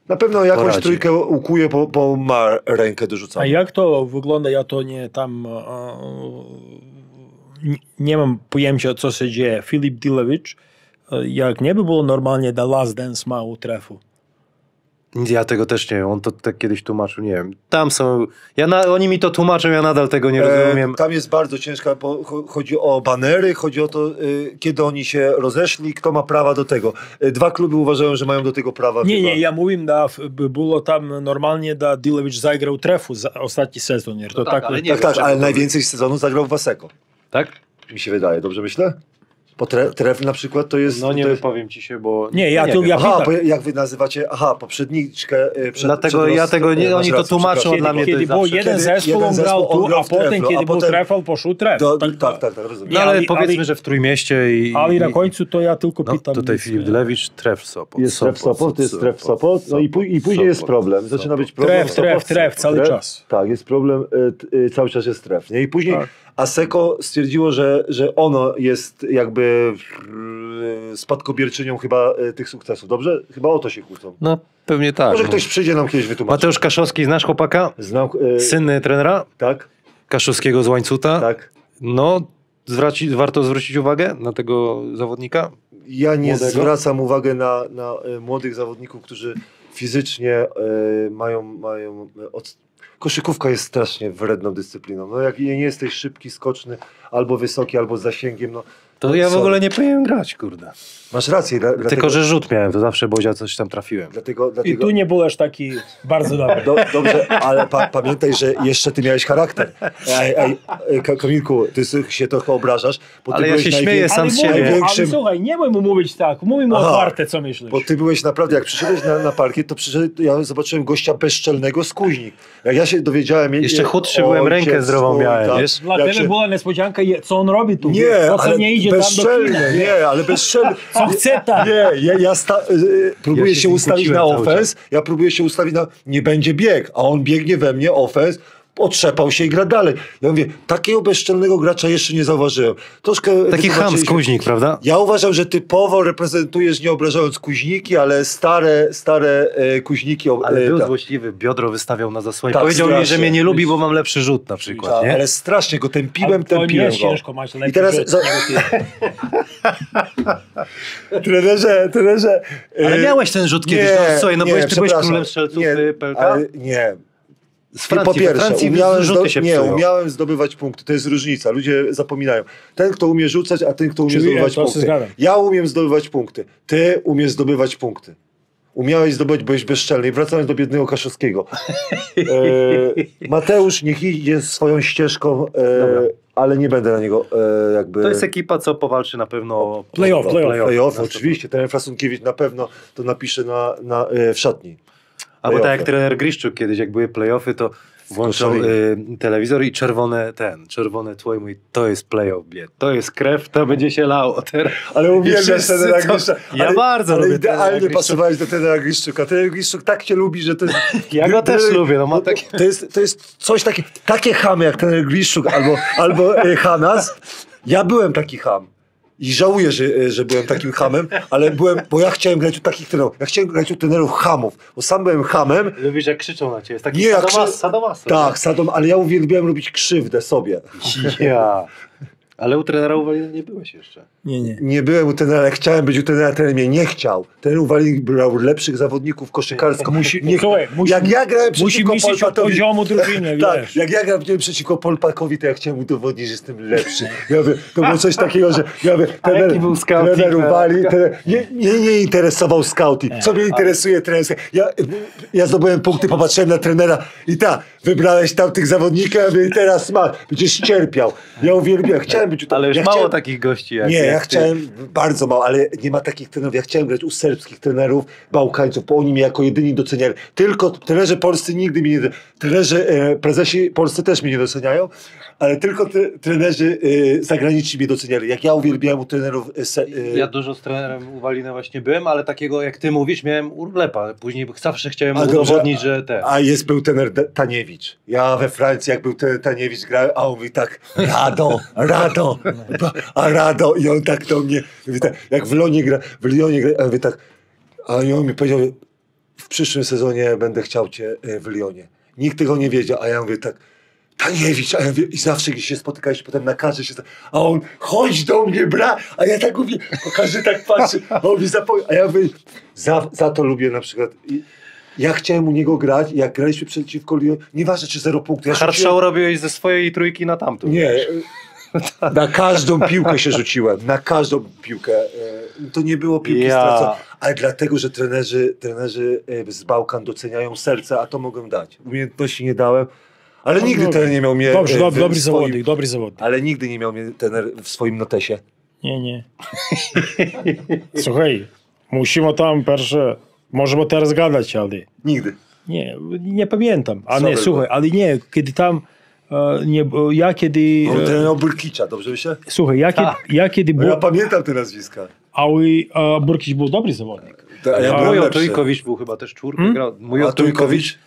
na pewno jakąś poradzi. Trójkę ukuje, bo ma rękę do rzucania. A jak to wygląda? Ja to nie tam... nie mam pojęcia, co się dzieje. Filip Dylewicz, jak nie by było normalnie, da Last Dance ma u trefu. Ja tego też nie wiem, on to tak kiedyś tłumaczył, nie wiem. Tam są, oni mi to tłumaczą, ja nadal tego nie rozumiem. Tam jest bardzo ciężka, bo chodzi o banery, chodzi o to, kiedy oni się rozeszli, kto ma prawa do tego. Dwa kluby uważają, że mają do tego prawa. Nie, chyba. Nie, ja mówię, da było tam normalnie, da Dylewicz zagrał trefu za ostatni sezon. To no tak, tak, ale, nie tak, tak, ale najwięcej sezonu zagrał Waseko. Tak? Mi się wydaje, dobrze myślę? Bo trefl na przykład to jest... No nie wypowiem ci się, bo... Nie, ja tu... Aha, bo jak wy nazywacie... Aha, poprzedniczkę... Dlatego ja tego nie... Oni to tłumaczą dla mnie... Kiedy był jeden zespół, on grał tu, a potem kiedy był trefl, poszedł trefl. Tak, tak, rozumiem. No ale powiedzmy, że w Trójmieście i... Ale na końcu to ja tylko pytam... Tutaj Filip Dylewicz, Trefl Sopot. Jest Trefl Sopot, jest Trefl Sopot. No i później jest problem. Zaczyna być problem... Trefl, cały czas. Tak, jest problem, cały czas jest trefl. I później... A Seko stwierdziło, że ono jest jakby spadkobierczynią chyba tych sukcesów, dobrze? Chyba o to się kłócą. No pewnie tak. Może ktoś przyjdzie nam kiedyś wytłumaczyć. Mateusz Kaszowski, znasz chłopaka? Znam. Syn trenera? Tak. Kaszowskiego z Łańcuta? Tak. No, warto zwrócić uwagę na tego zawodnika? Ja nie zwracam uwagi na młodych zawodników, którzy fizycznie mają Koszykówka jest strasznie wredną dyscypliną. No jak nie jesteś szybki, skoczny, albo wysoki, albo z zasięgiem, no... To ja w ogóle nie powinienem grać, kurde. Masz rację. Tylko, że rzut miałem, to zawsze Bozia coś tam trafiłem. I tu nie byłeś taki bardzo dobry. Dobrze, ale pamiętaj, że jeszcze ty miałeś charakter. Kamilku, ty się trochę obrażasz. Bo ale ty ja się śmieję sam z siebie. Ale słuchaj, nie mój mu mówić tak, mój mu otwarte, co myślisz. Bo ty byłeś naprawdę, jak przyszedłeś na parkiet, to ja zobaczyłem gościa bezczelnego z Kuźnik. Jak ja się dowiedziałem... Jeszcze chudszy byłem, rękę zdrową miałem, wiesz? Dlatego była niespodzianka, co on robi tu. Nie, ale... Bezczelny, nie, ale bezczelny. Co chce tam? Nie, próbuję się ustawić na ofens, ja próbuję się ustawić na, nie będzie bieg, a on biegnie we mnie, ofens, otrzepał się i gra dalej. Ja mówię, takiego bezczelnego gracza jeszcze nie zauważyłem. Troszkę taki ham z Kuźnik, prawda? Ja uważam, że typowo reprezentujesz, nie obrażając Kuźniki, ale stare Kuźniki. Ale był złośliwy, biodro wystawiał na zasłonie. Tak, powiedział strasznie mi, że mnie nie lubi, bo mam lepszy rzut na przykład. Tak, nie? Ale strasznie go tępiłem go. Ciężko, i teraz... trenerze... Ale miałeś ten rzut kiedyś. No, słuchaj, no bo ty byłeś królem strzelców PLK? Nie. Po pierwsze, umiałem zdobywać punkty. To jest różnica. Ludzie zapominają. Ten, kto umie rzucać, a ten, kto umie zdobywać punkty. Ja umiem zdobywać punkty. Ty umiesz zdobywać punkty. Umiałeś zdobyć, byłeś bezczelny. Wracając do biednego Kaszowskiego. Mateusz niech idzie swoją ścieżką, ale nie będę na niego jakby... To jest ekipa, co powalczy na pewno o play-off. Oczywiście, ten Frasunkiewicz na pewno to napisze w szatni. Albo tak jak trener Griszczuk kiedyś, jak były play-offy, to Włączał telewizor i czerwone tło i mówi, to jest play-off, to jest krew, to będzie się lało teraz. Ale uwielbiam trenera Griszczuka. Ja bardzo lubię idealnie pasowałeś do trenera Griszczuka. Trener Griszczuk tak cię lubi, że to jest... Ja go też lubię. No, ma takie... to jest coś takiego, takie chamy jak trener Griszczuk albo Chanas. Ja byłem taki cham. I żałuję, że byłem takim chamem, ale byłem, bo ja chciałem grać u takich trenerów. Ja chciałem grać u trenerów chamów, bo sam byłem chamem. Lubisz, jak krzyczą na ciebie, jest taki sadomaso. Tak, ale ja uwielbiałem robić krzywdę sobie. Ja. Ale u trenera Uvalina nie byłeś jeszcze. Nie. Nie byłem u trenera, chciałem być u trenera, trener mnie nie chciał. Trener Uvalin brał lepszych zawodników koszykarsko. Jak ja grałem przeciwko Polpakowi... poziomu drużyny, tak, jak ja grałem przeciwko Polpakowi, to ja chciałem udowodnić, że jestem lepszy. Ja mówię, to było coś takiego, że... Ja mówię, trener Uvalin... Nie interesował scouting. Co mnie interesuje trener? Ja zdobyłem punkty, popatrzyłem na trenera i wybrałeś tamtych zawodników i teraz ma. Będziesz cierpiał. Ja uwielbiam. Ale już mało takich gości jak ja chciałem, bardzo mało, ale nie ma takich trenerów. Ja chciałem grać u serbskich trenerów, Bałkańców, bo oni mnie jako jedyni doceniali. Tylko trenerzy polscy nigdy mnie nie doceniają. Trenerzy, prezesi polscy też mnie nie doceniają, ale tylko trenerzy zagraniczni mnie doceniali. Jak ja uwielbiałem u trenerów... Ja dużo z trenerem Uvalina właśnie byłem, ale takiego jak ty mówisz, miałem urlepa. Później zawsze chciałem udowodnić, że ten... A był trener Taniewicz. Ja we Francji, jak był trener Taniewicz, grałem, a on mówi tak, Rado, i on tak do mnie, jak w Lyonie gra, a mówię tak, a on mi powiedział, w przyszłym sezonie będę chciał cię w Lyonie. Nikt tego nie wiedział, a ja mówię tak, Taniewicz, a ja mówię, i zawsze gdzieś się spotykałeś, potem na każdy się, a on, chodź do mnie, a ja tak mówię, każdy tak patrzy, a on mi zapomniał, a ja mówię, za to lubię na przykład. Ja chciałem u niego grać, jak graliśmy przeciwko Lyonie, nieważne czy 0 punktów. Ja Harszał robiłeś ze swojej trójki na tamtą. Nie. Na każdą piłkę się rzuciłem. Na każdą piłkę. To nie było piłki straconej. Ale dlatego, że trenerzy z Bałkan doceniają serce, a to mogłem dać. Umiejętności nie dałem. Ale no, nigdy ten nie miał mnie... Dobrze, dobry zawodnik. Ale nigdy nie miał mnie trener w swoim notesie. Nie. Słuchaj, musimy tam pierwsze... Możemy teraz gadać, ale... Nigdy. Nie pamiętam. A nie, słuchaj, ale nie, kiedy tam... ja kiedy... Trener Burkicza, dobrze myślę? Słuchaj, ja kiedy... Ja pamiętam te nazwiska. Ale Burkicz był dobry zawodnik. Mój Tujkowicz był chyba też czwórka. Mój Tujkowicz?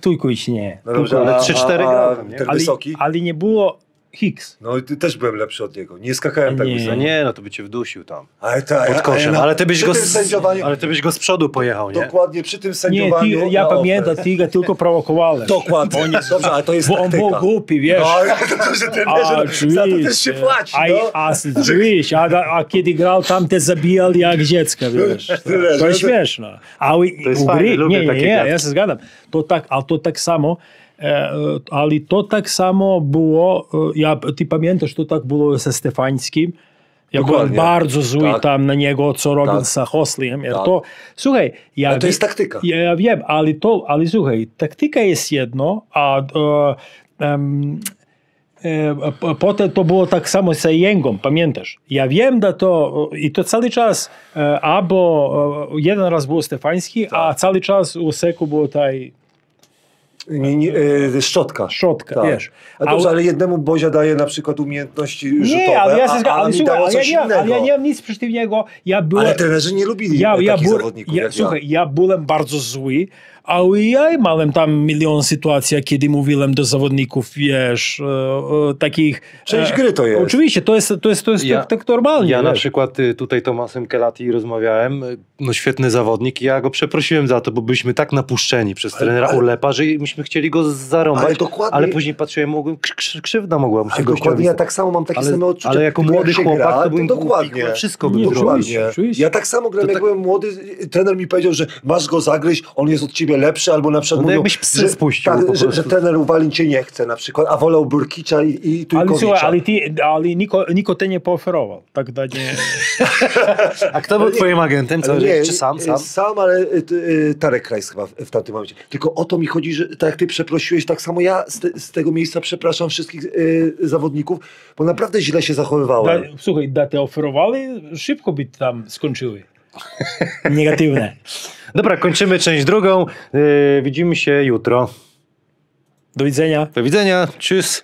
Tujkowicz nie. No dobrze, ale 3-4 grałem. Ten wysoki? Ale nie było... Hicks. No i ty też byłem lepszy od niego. Nie skakałem tak wysoko. Nie, no to by cię wdusił tam. Ale pod koszem. Ale ty byś go z przodu pojechał, nie? Dokładnie, przy tym sędziowaniu. Nie, ja pamiętam, ty go tylko prowokowałeś. Dokładnie. Dobrze, ale to jest taktyka. On był głupi, wiesz. No, to że trenerze, za to też się płaci, no. A kiedy grał, tam te zabijali jak dziecka, wiesz. To jest śmieszne. To jest fajne, lubię takie. Nie, ja się zgadzam. To tak samo... Ale to tak samo było, ty pamiętasz, to tak było ze Stefańskim, jak on bardzo zły tam na niego, co robił z Hosliem. Słuchaj, to jest taktyka. Ja wiem, ale słuchaj, taktyka jest jedno, a potem to było tak samo z Jengą, pamiętasz? Ja wiem, że to, i to cały czas, albo jeden raz był Stefański, a cały czas u Seku był taj... Szczotka, tak. Wiesz. Ale jednemu Bozia daje na przykład umiejętności rzutowe, ale ja nie mam nic przeciw niego. Ale trenerzy nie lubili takich zawodników. Słuchaj, ja byłem bardzo zły, ale ja miałem tam milion sytuacji, kiedy mówiłem do zawodników, wiesz, takich... Część gry to jest. Oczywiście, to jest tak normalnie. Ja na przykład tutaj Tomasem Kelati rozmawiałem, no świetny zawodnik, ja go przeprosiłem za to, bo byliśmy tak napuszczeni przez trenera Ulepa, że myśmy chcieli go zarąbać, ale później patrzyłem, krzywda mogła mu się gościowi. Dokładnie, ja tak samo mam takie same odczucia. Ale jako młody chłopak to byłem głupi, wszystko bym zrobił. Ja tak samo grałem, jak byłem młody, trener mi powiedział, że masz go zagryźć, on jest od ciebie lepszy, albo na przykład mówią, że trener Uvalin cię nie chce na przykład, a wolał Burkicza i Tujkowicza. Ale niko te nie pooferował. Tak nie. A kto był twoim agentem? Czy sam? Sam, ale Tarek Krajs chyba w tamtym momencie. Tylko o to mi chodzi, że tak jak ty przeprosiłeś, tak samo ja z tego miejsca przepraszam wszystkich zawodników, bo naprawdę źle się zachowywałem. Słuchaj, te oferowali, szybko by tam skończyły. Negatywne. Dobra, kończymy część drugą. Widzimy się jutro. Do widzenia. Do widzenia. Tschüss.